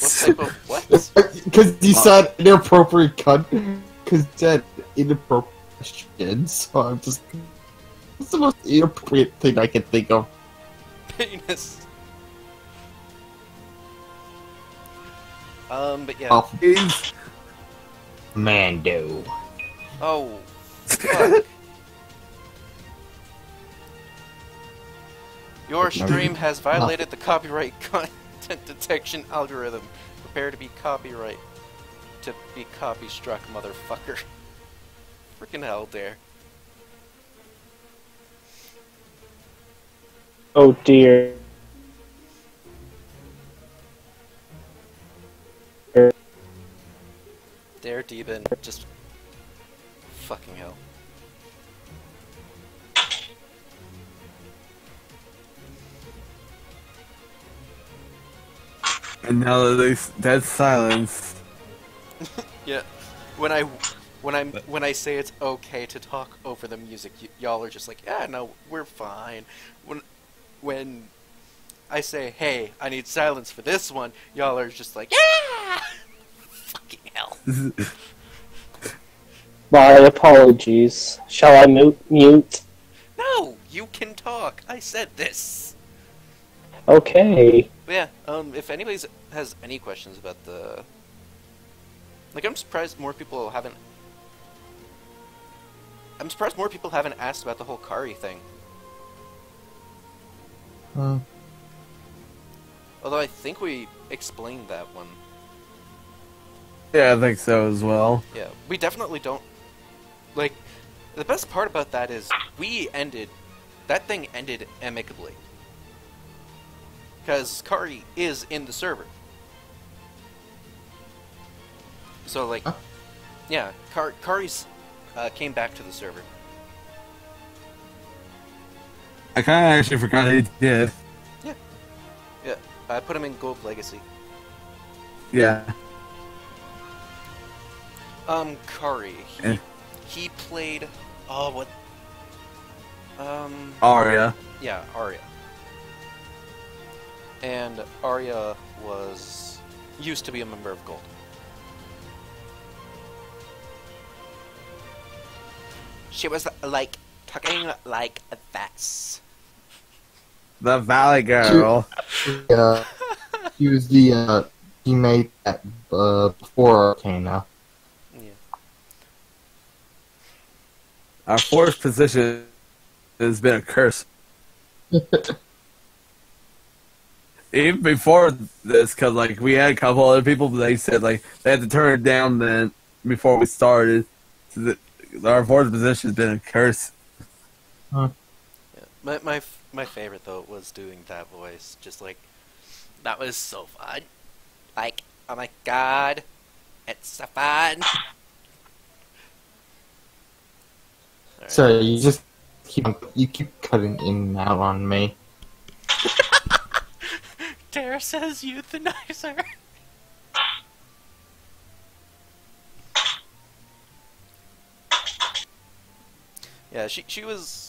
What type of what? Because he said inappropriate cunt. Because he said inappropriate shit, so I'm just... What's the most inappropriate thing I can think of? Penis. But yeah. Oh. Mando. Oh, fuck. Your stream has violated the copyright content detection algorithm. Prepare to be copy struck, motherfucker. Freaking hell, there. Oh dear. There, Deben. Just fucking hell. And now that that's silence. Yeah, when I say it's okay to talk over the music, y'all are just like, yeah, no, we're fine. When I say, hey, I need silence for this one. Y'all are just like, yeah! Fucking hell. My apologies. Shall I mute? No, you can talk. I said this. Okay. But yeah, if anybody has any questions about the... Like, I'm surprised more people haven't asked about the whole Kari thing. Although I think we explained that one. Yeah, I think so as well. Yeah, we definitely don't... Like, the best part about that is we ended... That thing ended amicably. Because Kari is in the server. So, like... Huh? Yeah, Kari's... came back to the server. I kind of actually forgot he did. Yeah. Yeah. I put him in Gold Legacy. Yeah. Kari. He played... Oh, what... Arya. Yeah, Arya. And Arya was... Used to be a member of Gold. She was like talking like this. The Valley Girl. She was the teammate that before Arcana. Yeah. Our fourth position has been a curse. Even before this, because like we had a couple other people, but they said like they had to turn it down then before we started. So that our fourth position has been a curse. Huh. Yeah. My favorite though was doing that voice. Just like that was so fun. Like, oh my god, it's so fun. Right. Sorry, you just keep cutting in and out on me. Tara says euthanizer. Yeah, she was...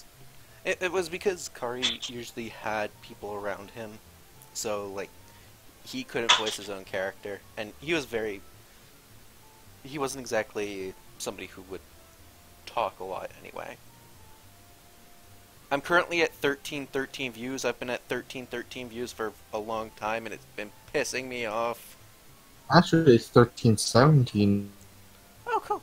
It was because Kari usually had people around him, so, like, he couldn't voice his own character, and he was very... He wasn't exactly somebody who would talk a lot, anyway. I'm currently at 1313 views. I've been at 1313 views for a long time, and it's been pissing me off. Actually, it's 1317. Oh, cool.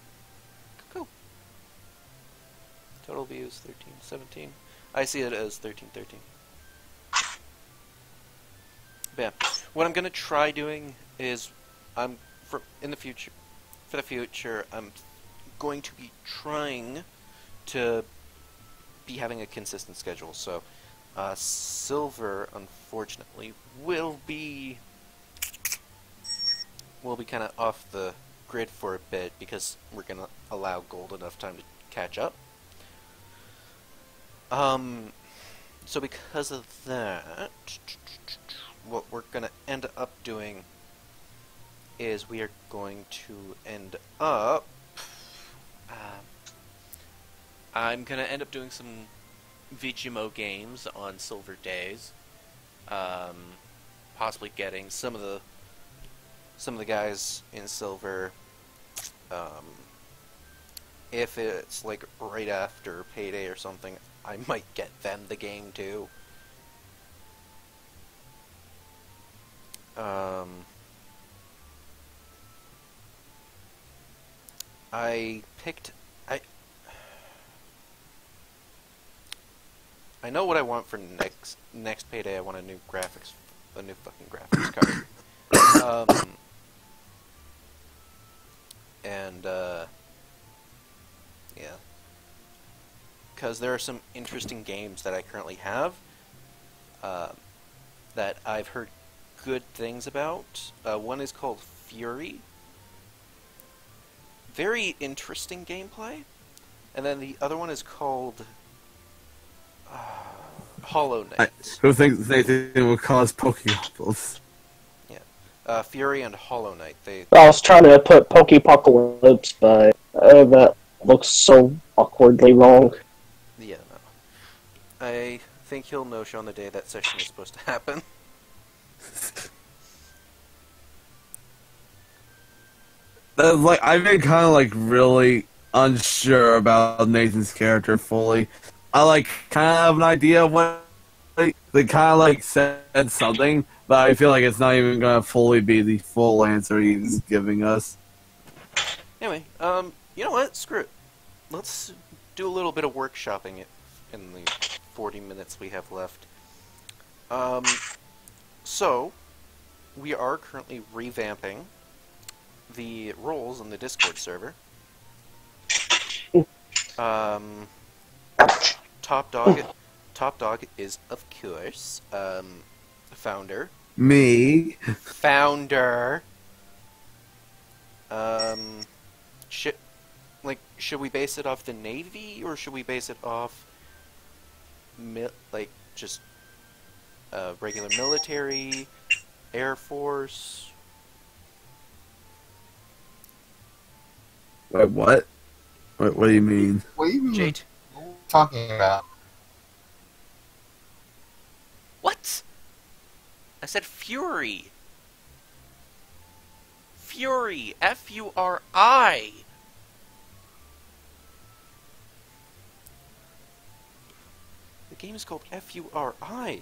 Total views 1317. I see it as 1313. Yeah. What I'm gonna try doing is, for the future, I'm going to be trying to be having a consistent schedule. So, Silver, unfortunately, will be kind of off the grid for a bit because we're gonna allow Gold enough time to catch up. So because of that, what we're going to end up doing is we are going to end up, I'm going to end up doing some VGMO games on Silver Days, possibly getting some of the guys in Silver, if it's like right after Payday or something, I might get them the game too. I know what I want for next Payday. I want a new fucking graphics card. Yeah. Because there are some interesting games that I currently have that I've heard good things about. One is called Fury. Very interesting gameplay. And then the other one is called Hollow Knight. I don't think they will cause Pokeballs. Yeah. Fury and Hollow Knight. I was trying to put Pokepocalypse, but that looks so awkwardly wrong. Yeah, no. I think he'll no-show on the day that session is supposed to happen. Like, I've been kind of like really unsure about Nathan's character fully. I like kind of have an idea of what they kind of like said something, but I feel like it's not even gonna fully be the full answer he's giving us. Anyway, you know what? Screw it. Let's do a little bit of workshopping it in the 40 minutes we have left. So we are currently revamping the roles in the Discord server. Top Dog is, of course, founder. Me. Founder. Should we base it off the Navy, or should we base it off, just regular military, Air Force? Wait, what? Wait, what do you mean? What do you mean? JT. What are you talking about? What? I said Fury. Fury. F-U-R-I. The game is called F-U-R-I.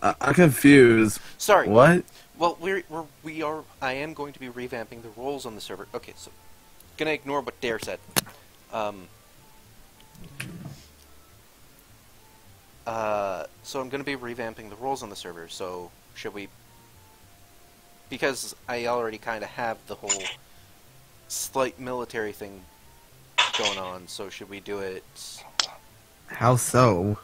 I'm confused. Sorry. What? Well, we are. I am going to be revamping the roles on the server. Okay, so gonna ignore what Dare said. So I'm gonna be revamping the roles on the server. So should we? Because I already kind of have the whole slight military thing going on. So should we do it? How so?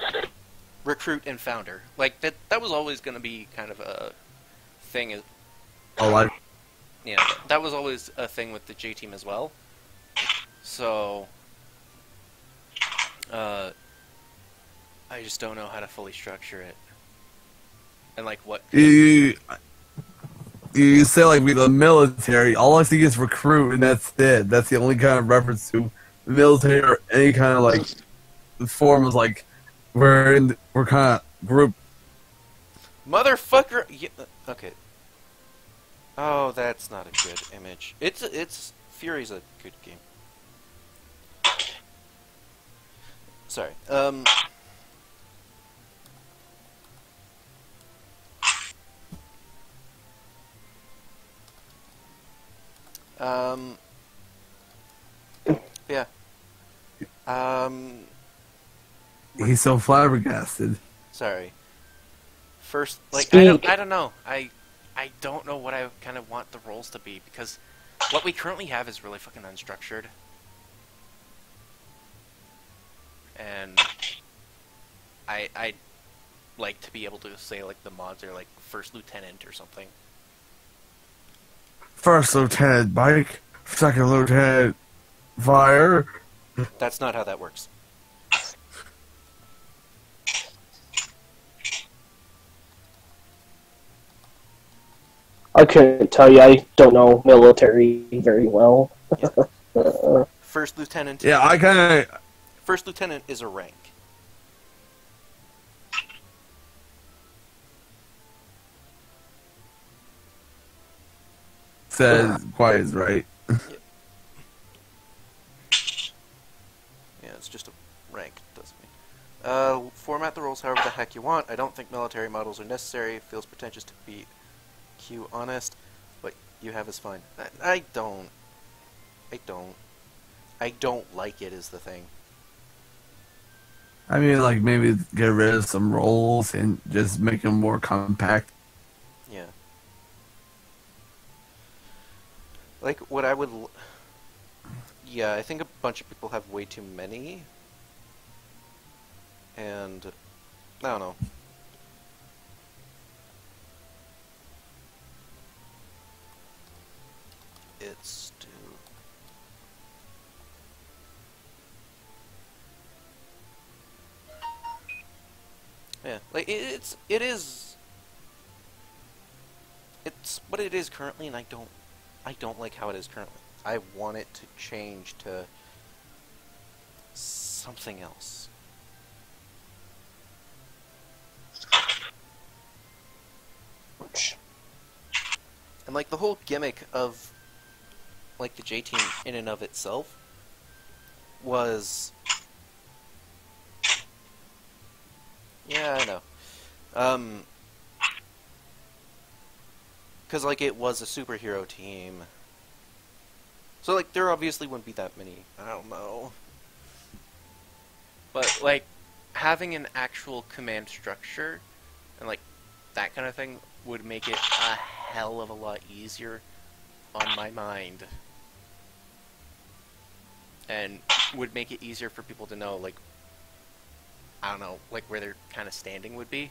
Recruit and founder, like that was always going to be kind of a thing. Oh, yeah, that was always a thing with the J team as well. So, I just don't know how to fully structure it, and like what. You say like with the military. All I see is recruit, and that's it. That's the only kind of reference to military or any kind of like form of like. We're kind of group. Motherfucker! Yeah, okay. Oh, that's not a good image. It's Fury's a good game. Sorry. Yeah. He's so flabbergasted. Sorry. First, like, I don't know. I don't know what I kind of want the roles to be, because what we currently have is really fucking unstructured. And I'd like to be able to say, like, the mods are, like, first lieutenant or something. First lieutenant, bike. Second lieutenant, fire. That's not how that works. I couldn't tell you. I don't know military very well. Yeah. First lieutenant. Yeah, I kind of. First lieutenant is a rank. Says quiet is right. Yeah. Yeah, it's just a rank. Doesn't mean. Format the roles however the heck you want. I don't think military models are necessary. It feels pretentious to be. You honest, what you have is fine. I don't like it is the thing. I mean, like, maybe get rid of some roles and just make them more compact. Yeah. Like, what I would... Yeah, I think a bunch of people have way too many. And... I don't know. It's too... Yeah, like, It's what it is currently, and I don't like how it is currently. I want it to change to... something else. And, like, the whole gimmick of like the JT in and of itself, was... Yeah, I know. Because, like, it was a superhero team. So, like, there obviously wouldn't be that many. I don't know. But, like, having an actual command structure and, like, that kind of thing would make it a hell of a lot easier on my mind. And would make it easier for people to know, like, I don't know, like, where their kind of standing would be.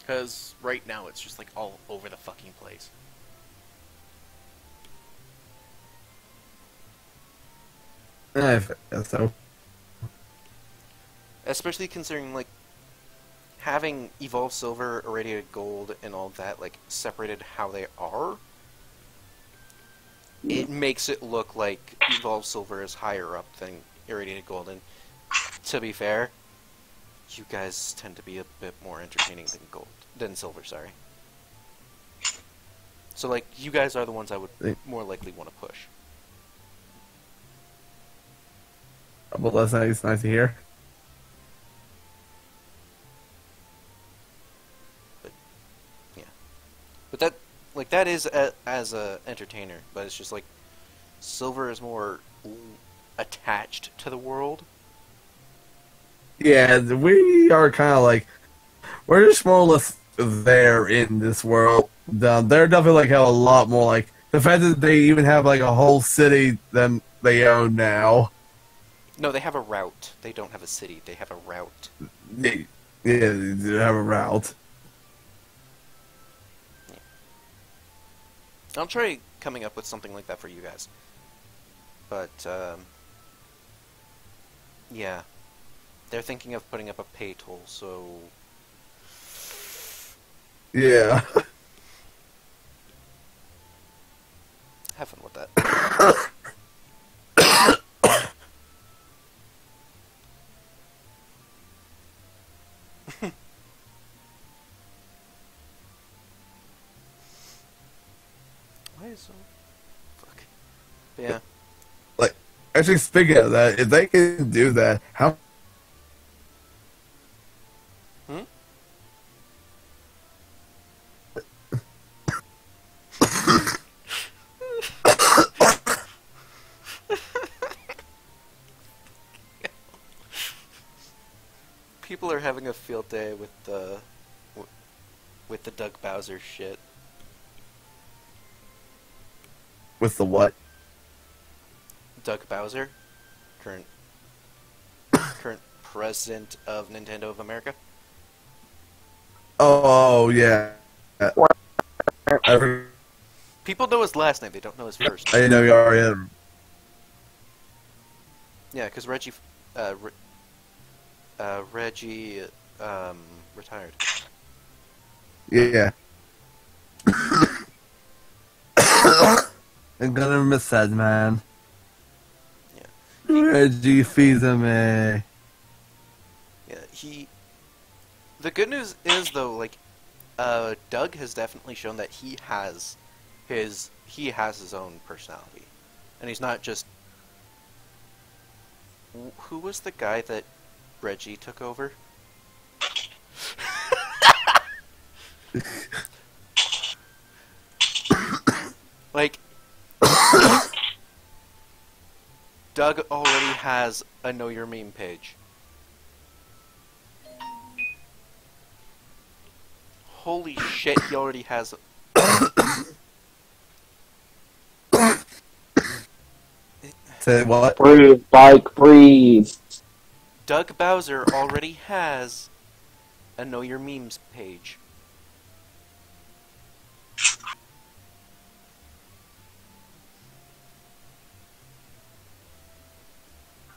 Because right now it's just like all over the fucking place. I guess so. Especially considering, like, having Evolved Silver, Irradiated Gold, and all that, like, separated how they are, it makes it look like Evolved Silver is higher up than Irradiated Gold. And to be fair, you guys tend to be a bit more entertaining than Gold. Than Silver, sorry. So, like, you guys are the ones I would more likely want to push. Well, that's nice to hear. But, yeah. But that, like, that is as a entertainer, but it's just, like, Silver is more attached to the world. Yeah, we are kind of like, we're just more or less there in this world. They're definitely like have a lot more like, the fact that they even have like a whole city than they own now. No, they have a route. They don't have a city, they have a route. Yeah, they have a route. Yeah. I'll try coming up with something like that for you guys. But, yeah. They're thinking of putting up a pay toll, so... Yeah. Have fun with that. Why is so... Fuck. Yeah. Like, actually, speaking of that, if they can do that, how... People are having a field day with the Doug Bowser shit. With the what? Doug Bowser, current president of Nintendo of America. Oh yeah. People know his last name; they don't know his first. I know Arya. Yeah, because Reggie. Reggie, retired. Yeah. I'm gonna miss that man. Yeah. Reggie Fils-Aimé. Yeah, he... The good news is, though, like, Doug has definitely shown that he has his own personality. And he's not just... Who was the guy that Reggie took over? Like, Doug already has a Know Your Meme page. Holy shit, he already has... Say what? Breathe, Mike, breathe. Doug Bowser already has a Know Your Memes page.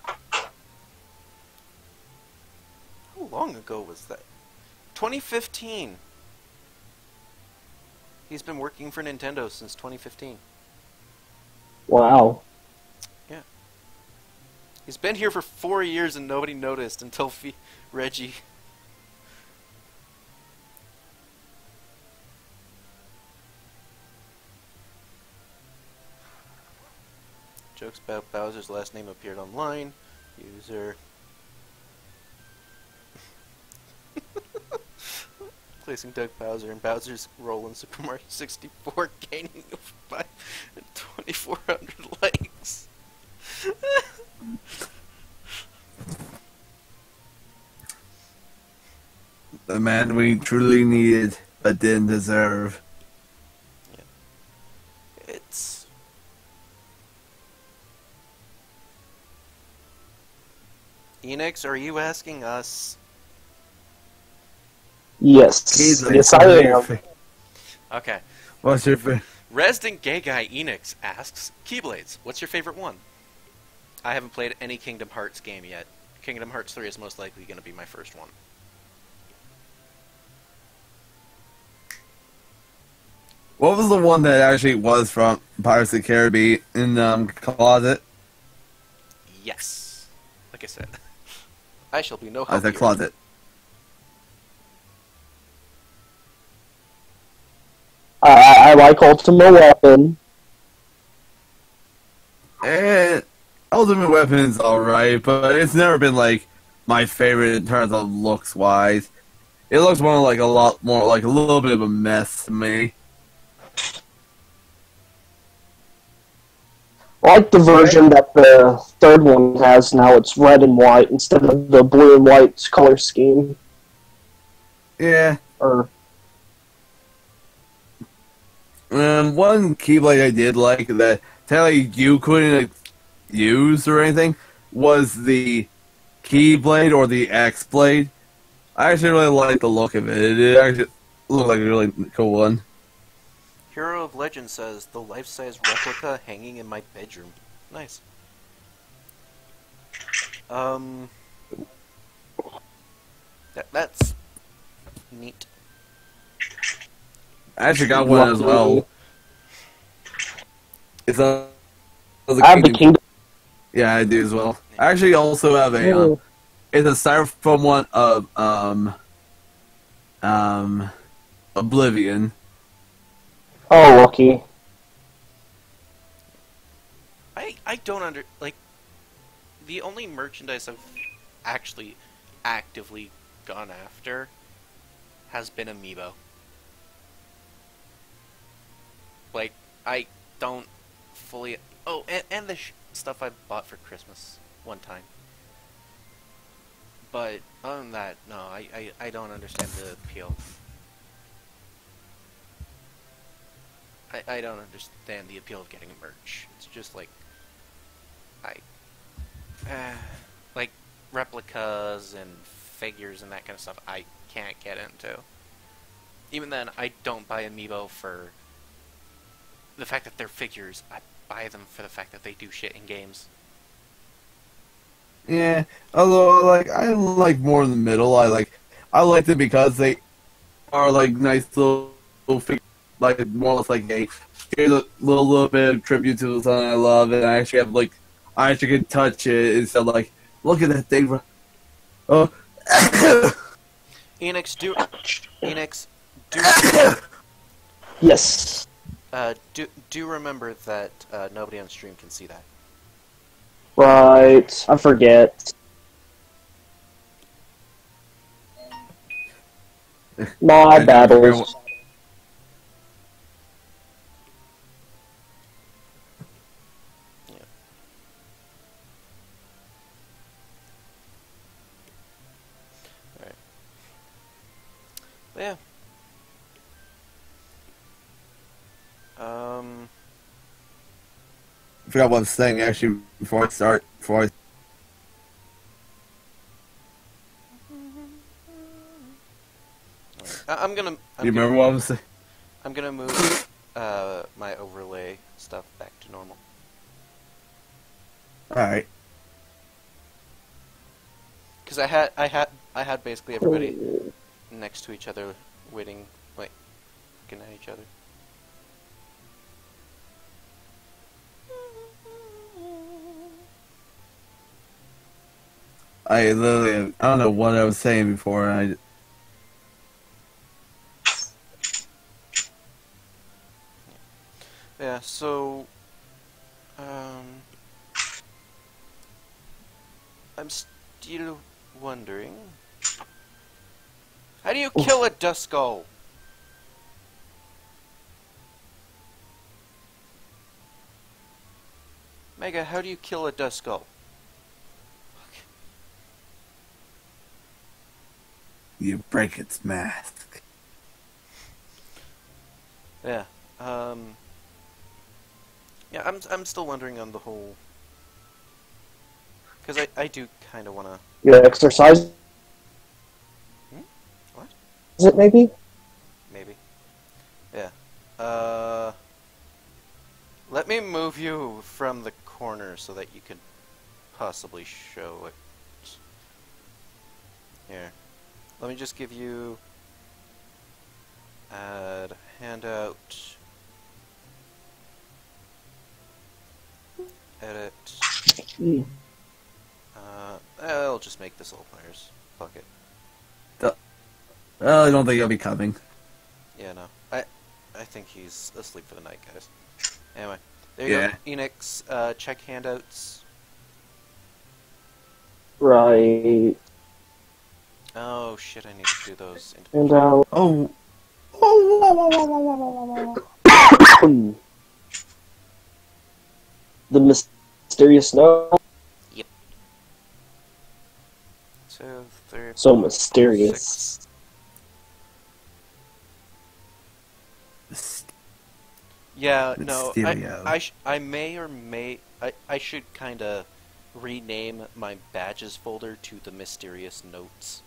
How long ago was that? 2015. He's been working for Nintendo since 2015. Wow. Yeah. He's been here for 4 years and nobody noticed until Reggie. Jokes about Bowser's last name appeared online. User. Placing Doug Bowser and Bowser's role in Super Mario 64, gaining by 2,400 likes. The man we truly needed, but didn't deserve. Yeah. It's... Enix, are you asking us? Yes. Yes, I am. Okay. What's your favorite? Resident Gay Guy Enix asks, Keyblades, what's your favorite one? I haven't played any Kingdom Hearts game yet. Kingdom Hearts 3 is most likely going to be my first one. What was the one that actually was from Pirates of the Caribbean in the closet? Yes. Like I said, I shall be no help. The closet. I like Ultimate Weapon. Ultimate Weapon is alright, but it's never been like my favorite in terms of looks wise. It looks more like a lot more like a little bit of a mess to me. I like the version that the third one has now. It's red and white instead of the blue and white color scheme. Yeah. Or one Keyblade I did like that technically you couldn't use or anything was the Keyblade or the Axe Blade. I actually really liked the look of it. It actually looked like a really cool one. Hero of Legend says, the life-size replica hanging in my bedroom. Nice. That's neat. I actually got one as well. It's a. I have the Kingdom. Yeah, I do as well. I actually also have a. It's a styrofoam one of Oblivion. Oh, lucky. I don't like. The only merchandise I've actually actively gone after has been amiibo. Like, I don't fully... Oh, and the stuff I bought for Christmas one time. But other than that, no, I don't understand the appeal. I don't understand the appeal of getting a merch. It's just like... like, replicas and figures and that kind of stuff, I can't get into. Even then, I don't buy amiibo for... the fact that they're figures. I buy them for the fact that they do shit in games. Yeah, although like I like more in the middle. I like them because they are like nice little figures, like more or less like a little bit of tribute to something I love, and I actually have like I actually can touch it instead of like look at that thing. Oh, Enix, do Enix, do yes. Do remember that nobody on stream can see that. Right, I forget. My battles. Yeah. All right. Yeah. I forgot one thing actually before I start. I'm gonna. Do you remember what I was saying? I'm gonna move my overlay stuff back to normal. All right. Because I had basically everybody next to each other, waiting, like, looking at each other. I literally, I don't know what I was saying before. Yeah, so, I'm still wondering, how do you kill a Duskull? Mega, how do you kill a Duskull? Okay. You break its mask. Yeah, yeah, I'm still wondering on the whole, because I do kind of want to. You exercise? Hmm? What? Is it maybe? Maybe. Yeah. Let me move you from the corner so that you could possibly show it. Here. Let me just give you. Add handout. Edit. I'll just make this all players. Fuck it. I don't think he'll be coming. Yeah, no. I think he's asleep for the night, guys. Anyway, there you go. Enix, check handouts. Right. Oh shit! I need to do those. Handout. Oh. Oh. The mysterious snow? Yep. So, so mysterious. Yeah, Mysterio. No, I may or may... I should kind of rename my badges folder to the mysterious notes.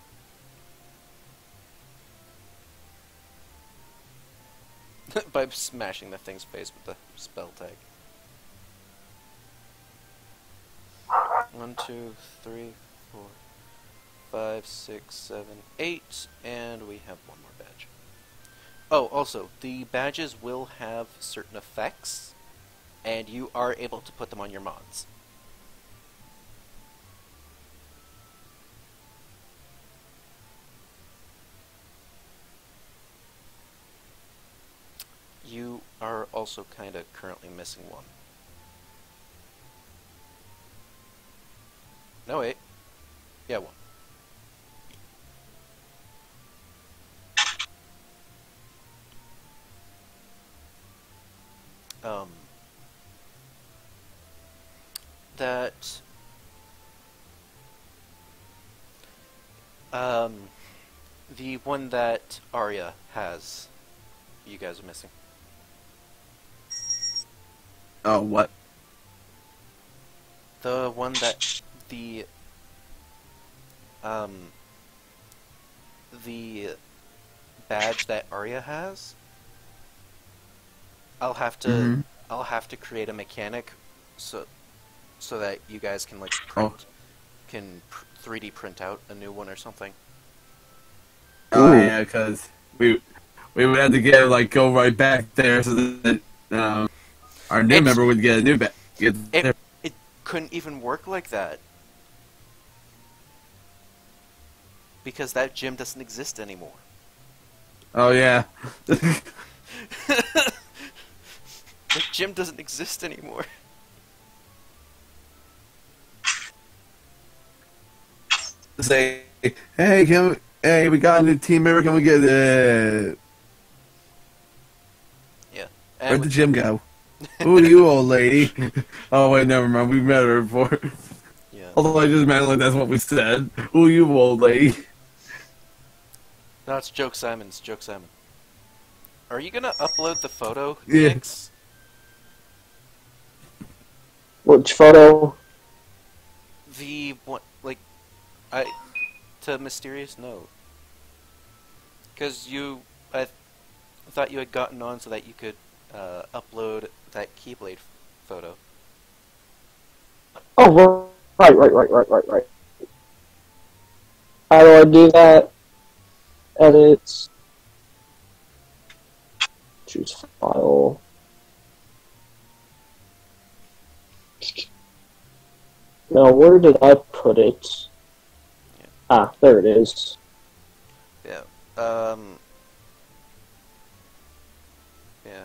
By smashing the thing's face with the spell tag. 1, 2, 3, 4, 5, 6, 7, 8, and we have one more badge. Oh, also, the badges will have certain effects, and you are able to put them on your mods. You are also kind of currently missing one. No, wait. Yeah, one. That... The one that Arya has, you guys are missing. Oh, what? The one that... the badge that Arya has, I'll have to create a mechanic so that you guys can like print, can 3D print out a new one or something. Oh yeah, because we would have to get like go right back there so that our new member would get a new badge. It couldn't even work like that. Because that gym doesn't exist anymore. Oh, yeah. The gym doesn't exist anymore. Say, hey, hey, we got a new team member, can we get it? Yeah. Where'd the gym go? Who are you, old lady? Oh, wait, never mind, we met her before. Yeah. Although I just meant like that's what we said. Who are you, old lady? No, it's Joke Simon. It's Joke Simon. Are you gonna upload the photo, Nix? Yeah. Which photo? The one, like, to mysterious note. Because I thought you had gotten on so that you could upload that Keyblade photo. Oh, right. How do I do that? Edit. Choose file. Now, where did I put it? Ah, there it is. Yeah. Yeah,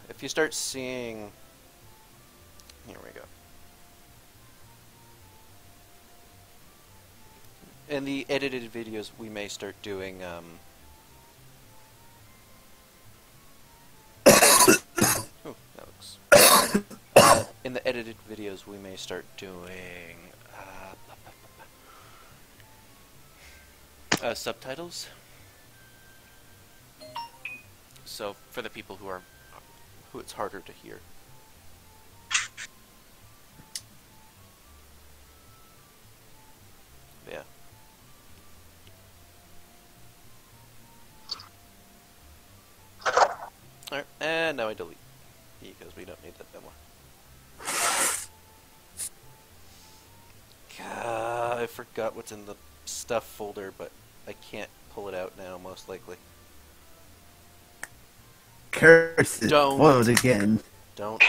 if you start seeing... Here we go. In the edited videos, we may start doing, oh, that looks... in the edited videos, we may start doing... subtitles. So, for the people who are... who it's harder to hear. Yeah. Alright, and now I delete. Because we don't need that anymore. God, I forgot what's in the stuff folder, but I can't pull it out now, most likely. Curse it. Don't. Whoa, again. Don't.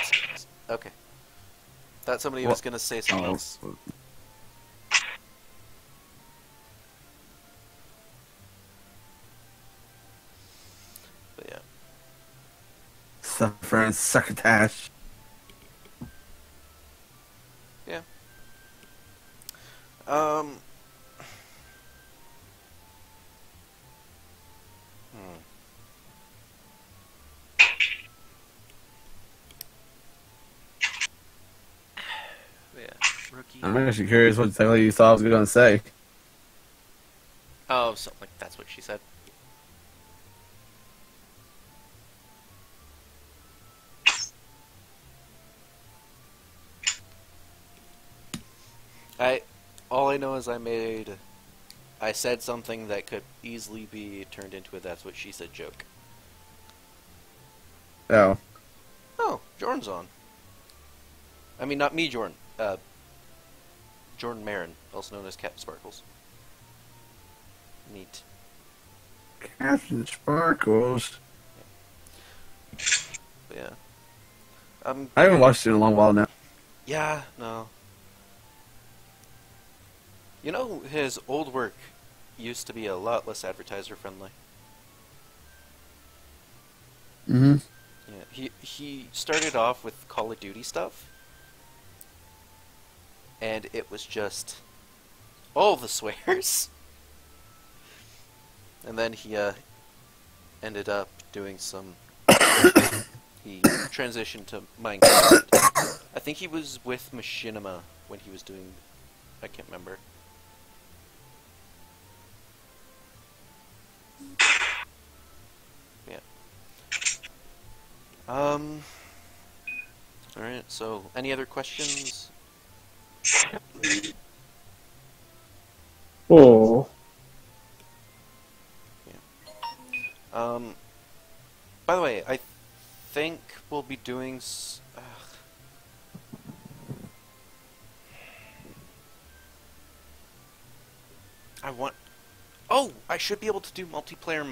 Okay. Thought somebody was going to say something else. But yeah. Suffering succotash. Yeah. I'm actually curious what exactly you thought I was going to say. Oh, something like that's what she said. All I know is I said something that could easily be turned into a that's what she said joke. Oh. Oh, Jordan's on. I mean, not me, Jordan. Jordan Marin, also known as Captain Sparkles. Neat. Captain Sparkles? Yeah. I haven't watched it in a long while now. Yeah, no. You know, his old work used to be a lot less advertiser friendly. Mm-hmm. Yeah, he started off with Call of Duty stuff. And it was just all the swears. And then he ended up doing some... he transitioned to Minecraft. I think he was with Machinima when he was doing... I can't remember. Yeah. Alright, so any other questions? Oh. Yeah. By the way, I think we'll be doing. Oh, I should be able to do multiplayer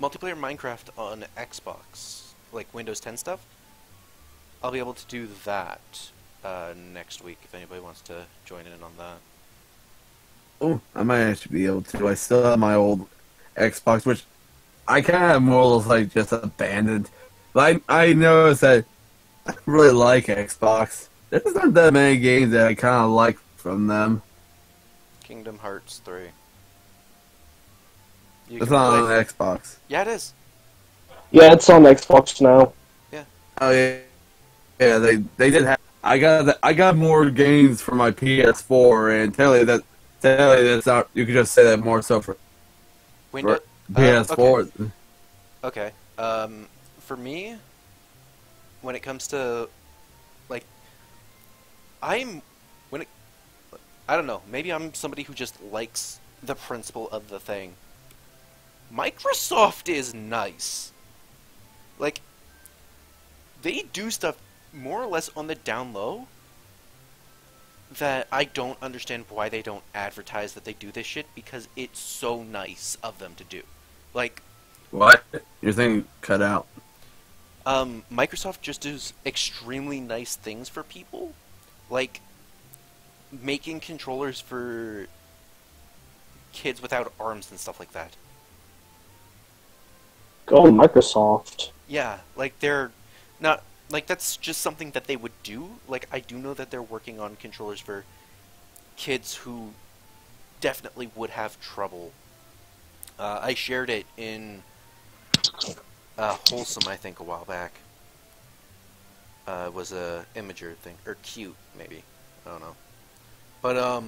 multiplayer Minecraft on Xbox, like Windows 10 stuff. I'll be able to do that. Next week, if anybody wants to join in on that. Oh, I might actually be able to. I still have my old Xbox, which I kind of more or less like just abandoned. Like I noticed that I really like Xbox. There's not that many games that I kind of like from them. Kingdom Hearts 3. It's not on Xbox. Yeah, it is. Yeah, it's on Xbox now. Yeah. Oh yeah. Yeah, they did have. I got more games for my PS4, and that's not. You could just say that more so for Windows PS4. Okay. For me, when it comes to like, I don't know. Maybe I'm somebody who just likes the principle of the thing. Microsoft is nice. Like, they do stuff more or less on the down low that I don't understand why they don't advertise that they do this shit, because it's so nice of them to do. Like... What? Your thing cut out. Microsoft just does extremely nice things for people. Like, making controllers for kids without arms and stuff like that. Go Microsoft. Yeah, like they're not, like that's just something that they would do. Like I do know that they're working on controllers for kids who definitely would have trouble. I shared it in Wholesome, I think, a while back. It was a Imager thing, or Cute, maybe. I don't know. But,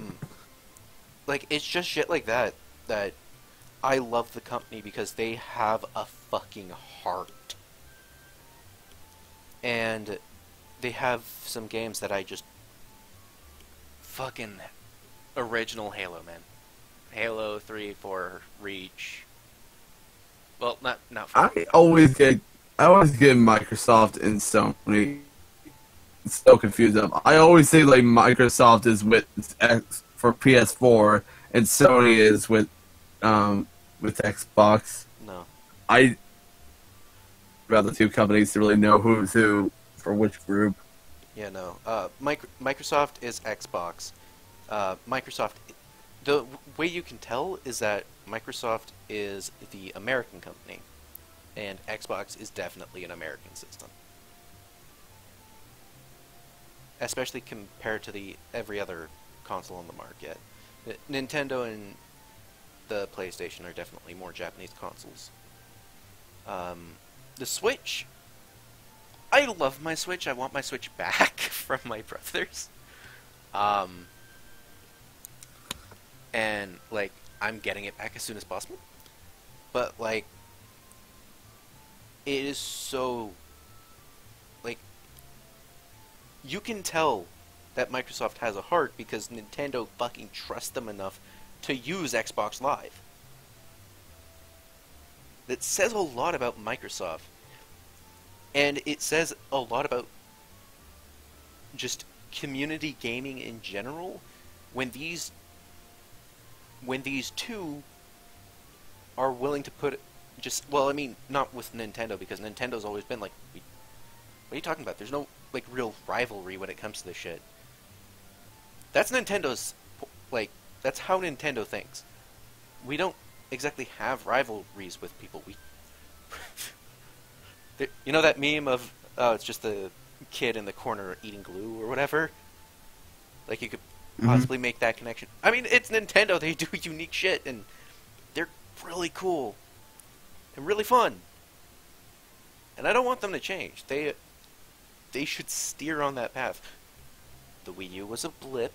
like, it's just shit like that, that I love the company because they have a fucking heart. And they have some games that I just... Fucking original Halo, man. Halo 3, 4, Reach. Well, not 4. I always get Microsoft and Sony so confused up. I always say like Microsoft is with X for PS4 and Sony is with Xbox. No, I about the two companies to really know who's who for which group. Yeah, no. Microsoft is Xbox. Microsoft. The way you can tell is that Microsoft is the American company, and Xbox is definitely an American system. Especially compared to the every other console on the market. Nintendo and the PlayStation are definitely more Japanese consoles. The Switch. I love my Switch. I want my Switch back from my brothers. And, like, I'm getting it back as soon as possible. But, like, it is so... Like, you can tell that Microsoft has a heart because Nintendo fucking trusts them enough to use Xbox Live. That says a lot about Microsoft. And it says a lot about just community gaming in general when these two are willing to put just, well, I mean, not with Nintendo, because Nintendo's always been like, what are you talking about? There's no, like, real rivalry when it comes to this shit. That's Nintendo's, like, that's how Nintendo thinks. We don't exactly have rivalries with people. We, you know that meme of, oh, it's just the kid in the corner eating glue or whatever? Like, you could possibly make that connection. I mean, it's Nintendo. They do unique shit, and they're really cool. And really fun. And I don't want them to change. They should steer on that path. The Wii U was a blip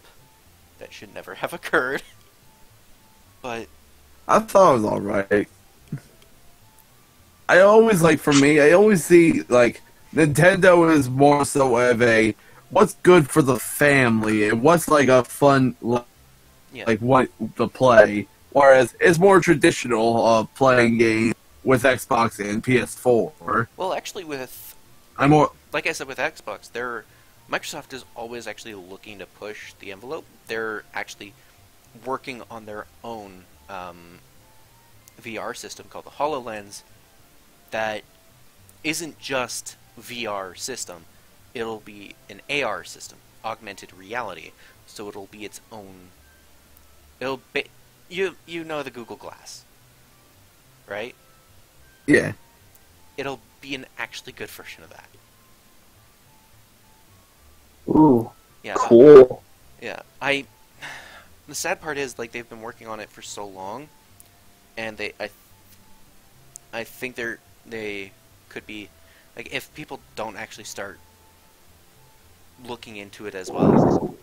that should never have occurred. But I thought it was alright. I always, like, for me, I always see, like, Nintendo is more so of a what's good for the family and what's, like, a fun, like, what to play. Whereas it's more traditional of playing games with Xbox and PS4. Well, actually, with... Like I said, with Xbox, Microsoft is always actually looking to push the envelope. They're actually working on their own VR system called the HoloLens that isn't just VR system. It'll be an AR system, augmented reality. So it'll be its own... It'll be... You know the Google Glass, right? Yeah. It'll be an actually good version of that. Ooh. Yeah. Cool. Yeah. The sad part is, like, they've been working on it for so long, and I think they could be, like, if people don't actually start looking into it as well,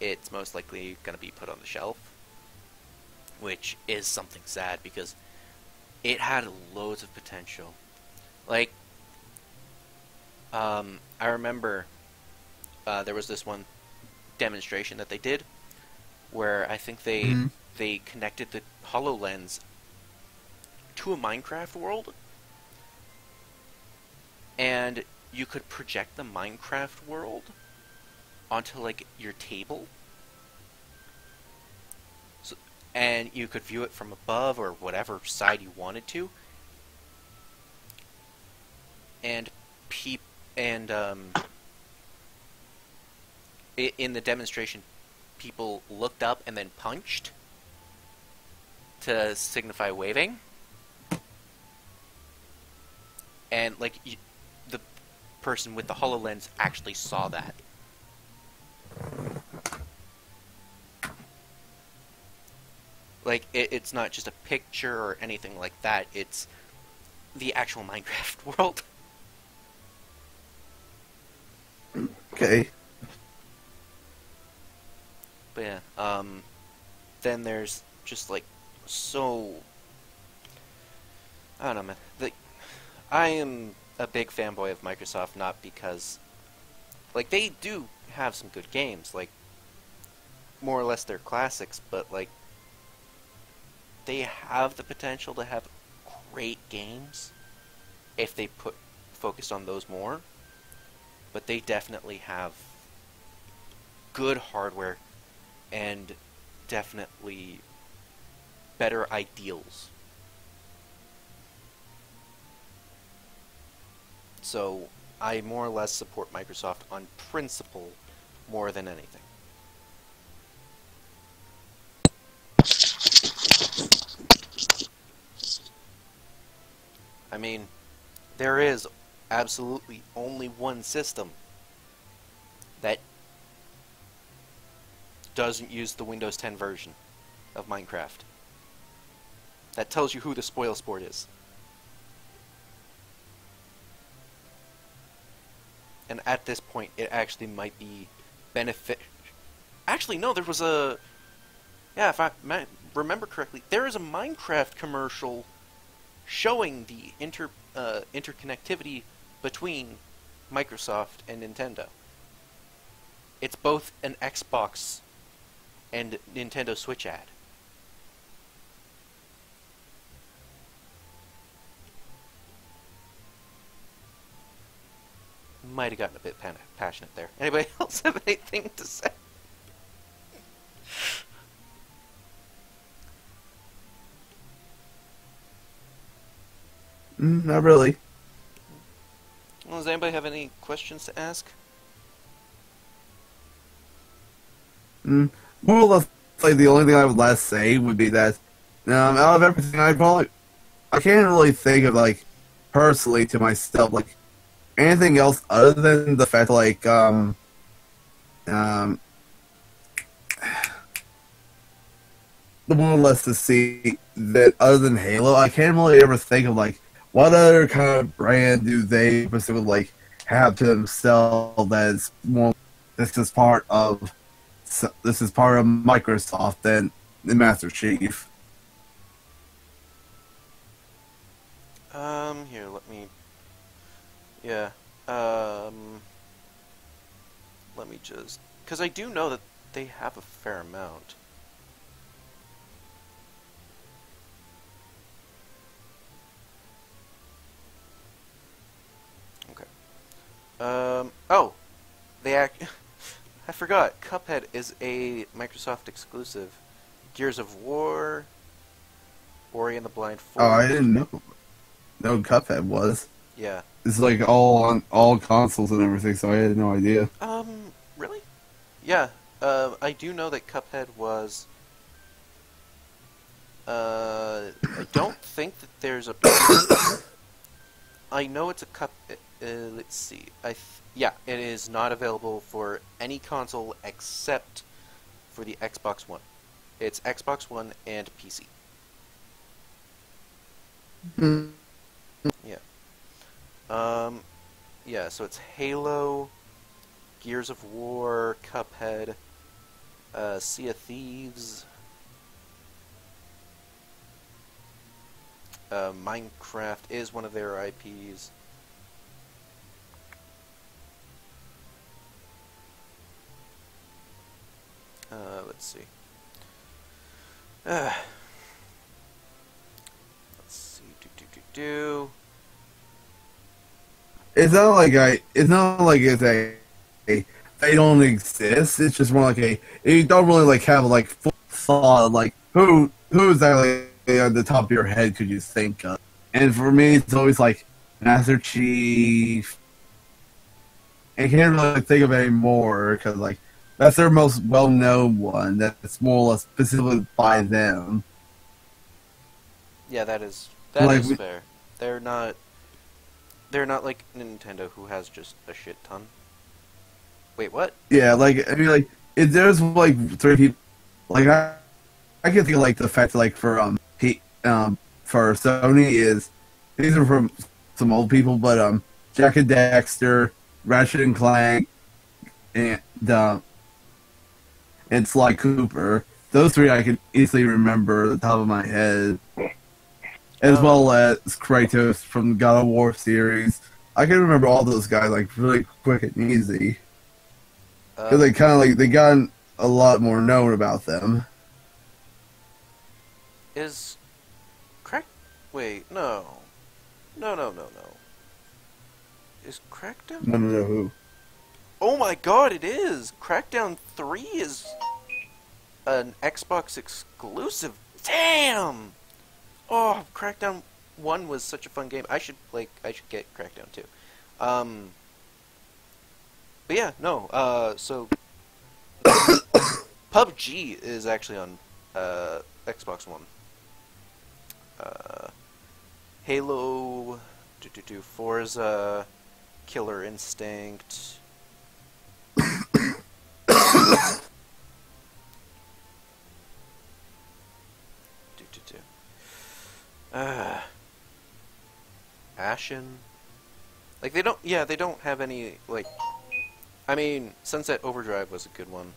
it's most likely going to be put on the shelf, which is something sad because it had loads of potential. Like, I remember there was this one demonstration that they did where I think they connected the HoloLens to a Minecraft world, and you could project the Minecraft world onto, like, your table. And you could view it from above or whatever side you wanted to. And in the demonstration, people looked up and then punched. to signify waving. And, like, the person with the HoloLens actually saw that. Like, it's not just a picture or anything like that, it's the actual Minecraft world. Okay. But yeah, then there's just, like, so... I don't know, man. I am a big fanboy of Microsoft, not because... Like, they do have some good games, like, more or less they're classics, but, like, they have the potential to have great games if they focus on those more. But they definitely have good hardware and definitely better ideals. So I more or less support Microsoft on principle more than anything. I mean, there is absolutely only one system that doesn't use the Windows 10 version of Minecraft. That tells you who the spoilsport is. And at this point, it actually might be benefit. Actually, no, there was a... Yeah, if I remember correctly, there is a Minecraft commercial showing the interconnectivity between Microsoft and Nintendo. It's both an Xbox and Nintendo Switch ad. Might have gotten a bit passionate there. Anybody else have anything to say? Not really. Well, does anybody have any questions to ask? More or less, like, the only thing I would last say would be that, out of everything, I can't really think of, like, personally to myself, like, anything else other than the fact, like, more or less to see that other than Halo, I can't really ever think of, like, what other kind of brand do they specifically, like, have to themselves that's more? This is part of Microsoft than the Master Chief. Here, let me. Yeah. Let me just, because I do know that they have a fair amount. Oh, I forgot, Cuphead is a Microsoft exclusive. Gears of War, Ori and the Blind Forest. Oh, I didn't know. No, Cuphead was. Yeah. It's like all on all consoles and everything, so I had no idea. Really? Yeah. I do know that Cuphead was. I don't think that there's a. I know it's a cup. Let's see. Yeah, it is not available for any console except for the Xbox One. It's Xbox One and PC. Yeah. Yeah. So it's Halo, Gears of War, Cuphead, Sea of Thieves, Minecraft is one of their IPs. Let's see. Let's see. It's not like they don't exist. It's just more like you don't really like have like full thought like who exactly on the top of your head could you think of. And for me, it's always like Master Chief. I can't really think of any more because like. That's their most well-known one. That's more or less specifically by them. Yeah, that is fair. They're not like Nintendo, who has just a shit ton. Wait, what? Yeah, like, I mean, like, if there's like three people, like I can think of, like, the fact that, like, for Sony is, these are from some old people, but Jack and Daxter, Ratchet and Clank, and Sly Cooper. Those three I can easily remember at the top of my head, as well as Kratos from the God of War series. I can remember all those guys, like, really quick and easy. Because they kind of, like, they got a lot more known about them. Is Crack... Wait, no. No. Is Crackdown... No, who? Oh my god, it is! Crackdown 3 is... an Xbox exclusive. Damn! Oh, Crackdown 1 was such a fun game. I should get Crackdown 2. But yeah, no, so... PUBG is actually on, Xbox One. Halo... Forza... Killer Instinct... Ashen. Like, they don't have any, like... I mean, Sunset Overdrive was a good one.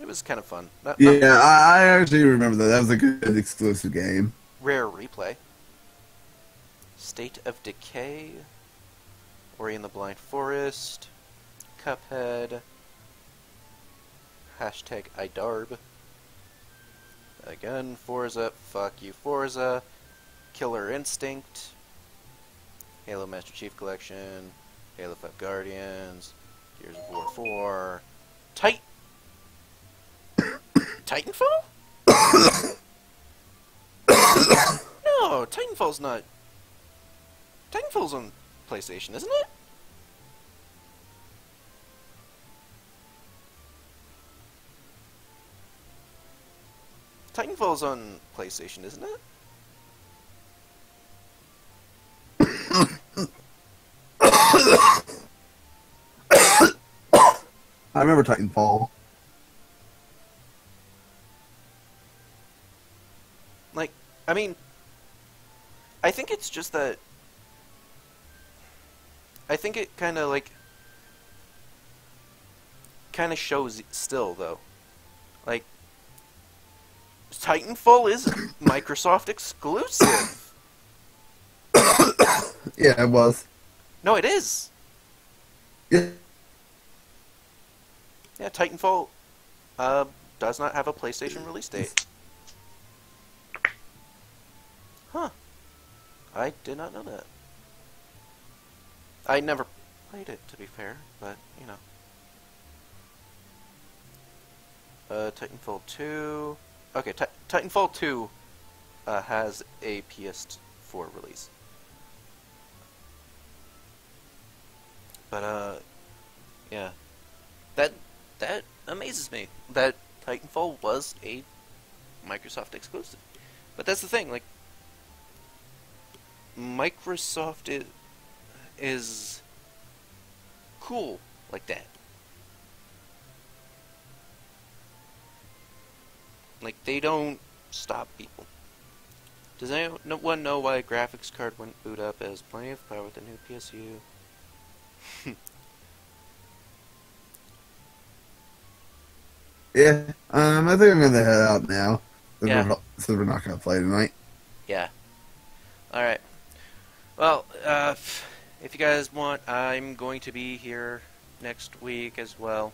It was kind of fun. Not I actually remember that. That was a good exclusive game. Rare Replay. State of Decay. Ori and the Blind Forest. Cuphead. Hashtag IDARB. Again, Forza. Fuck you, Forza. Killer Instinct. Halo Master Chief Collection. Halo 5 Guardians. Gears of War 4. Titanfall? No, Titanfall's not... Titanfall's on PlayStation, isn't it? Titanfall's on PlayStation, isn't it? I remember Titanfall. Like, I mean, I think it's just that... I think it kind of, like... kind of shows still, though. Like... Titanfall is Microsoft exclusive. Yeah, it was. No, it is. Yeah, Titanfall does not have a PlayStation release date. Huh. I did not know that. I never played it, to be fair, but, you know. Titanfall 2... Okay, Titanfall 2 has a PS4 release. But, yeah. That amazes me, that Titanfall was a Microsoft exclusive. But that's the thing, like... Microsoft is cool like that. Like, they don't stop people. Does anyone know why a graphics card wouldn't boot up as plenty of power with the new PSU? Yeah, I think I'm gonna head out now. So we're not gonna play tonight. Yeah. Alright. Well, if you guys want, I'm going to be here next week as well.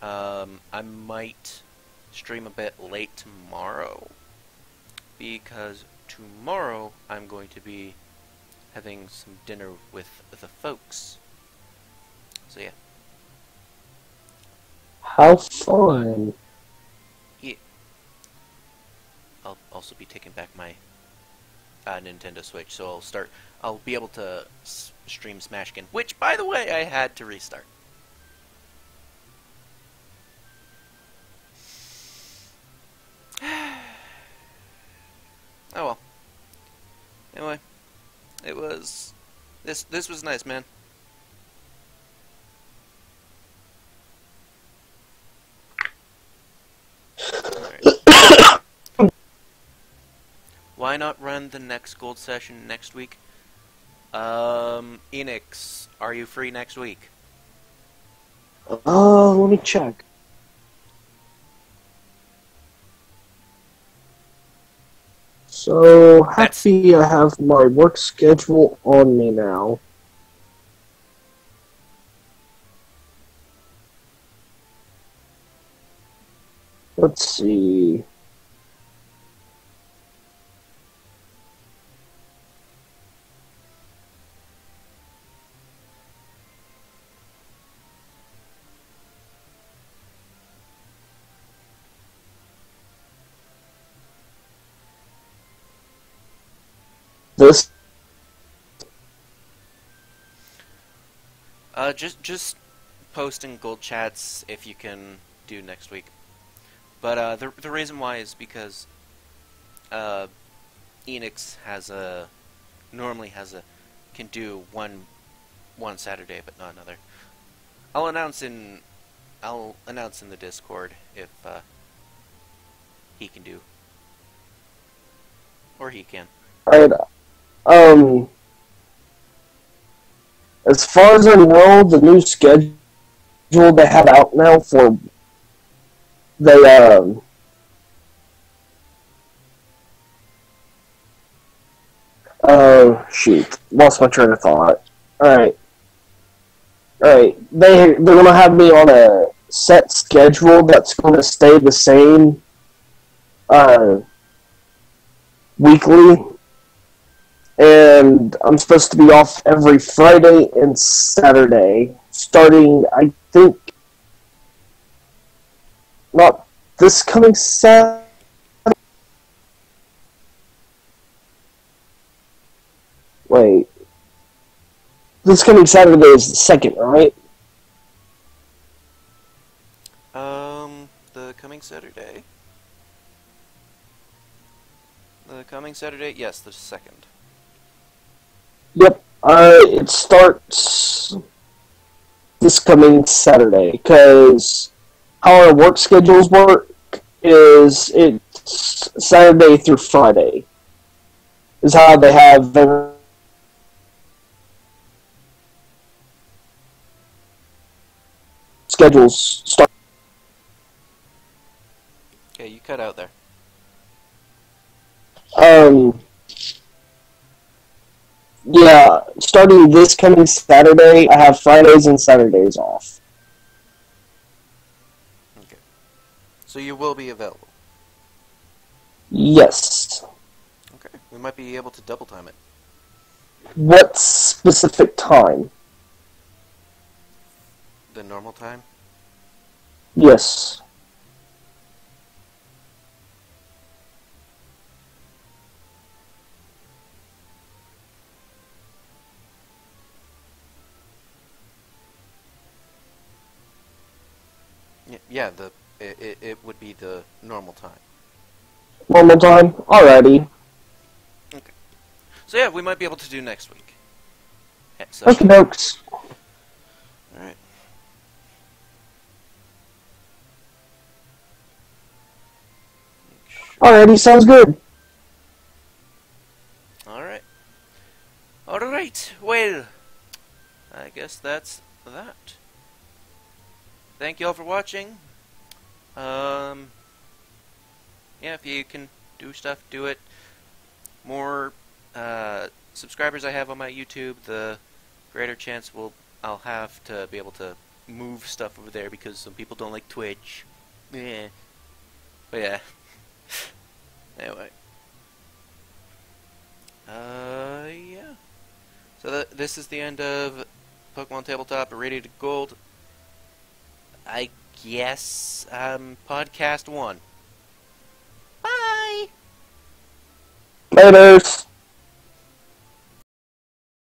I might... stream a bit late tomorrow, because tomorrow I'm going to be having some dinner with the folks. So yeah. How fun! Yeah. I'll also be taking back my Nintendo Switch, so I'll be able to stream Smashkin, which, by the way, I had to restart. Oh well. was... This was nice, man. All right. Why not run the next gold session next week? Enix, are you free next week? Let me check. So happy I have my work schedule on me now. Let's see. This just post in gold chats if you can do next week. But the reason why is because Enix can do one Saturday but not another. I'll announce in the Discord if he can do, or he can. Alright. As far as I know, the new schedule they have out now for shoot, lost my train of thought. Alright. They're gonna have me on a set schedule that's gonna stay the same weekly. And I'm supposed to be off every Friday and Saturday, starting, I think, not this coming Saturday. Wait. This coming Saturday is the 2nd, right? The coming Saturday? The coming Saturday? Yes, the 2nd. Yep, it starts this coming Saturday, because how our work schedules work is it's Saturday through Friday, is how they have their... schedules start. Okay, you cut out there. Yeah, starting this coming Saturday, I have Fridays and Saturdays off. Okay. So you will be available? Yes. Okay, we might be able to double time it. What specific time? The normal time? Yes. Yeah, it would be the normal time. Normal time? Alrighty. Okay. So yeah, we might be able to do next week. Okay, folks. Alright. Alrighty, sounds good. Alright. Alright, well, I guess that's that. Thank you all for watching. Yeah, if you can do stuff, do it. More subscribers I have on my YouTube, the greater chance I'll have to be able to move stuff over there, because some people don't like Twitch. Yeah. But yeah. Anyway. Yeah. So this is the end of Pokemon Tabletop, Ready to Gold. I guess, podcast 1. Bye! Laters!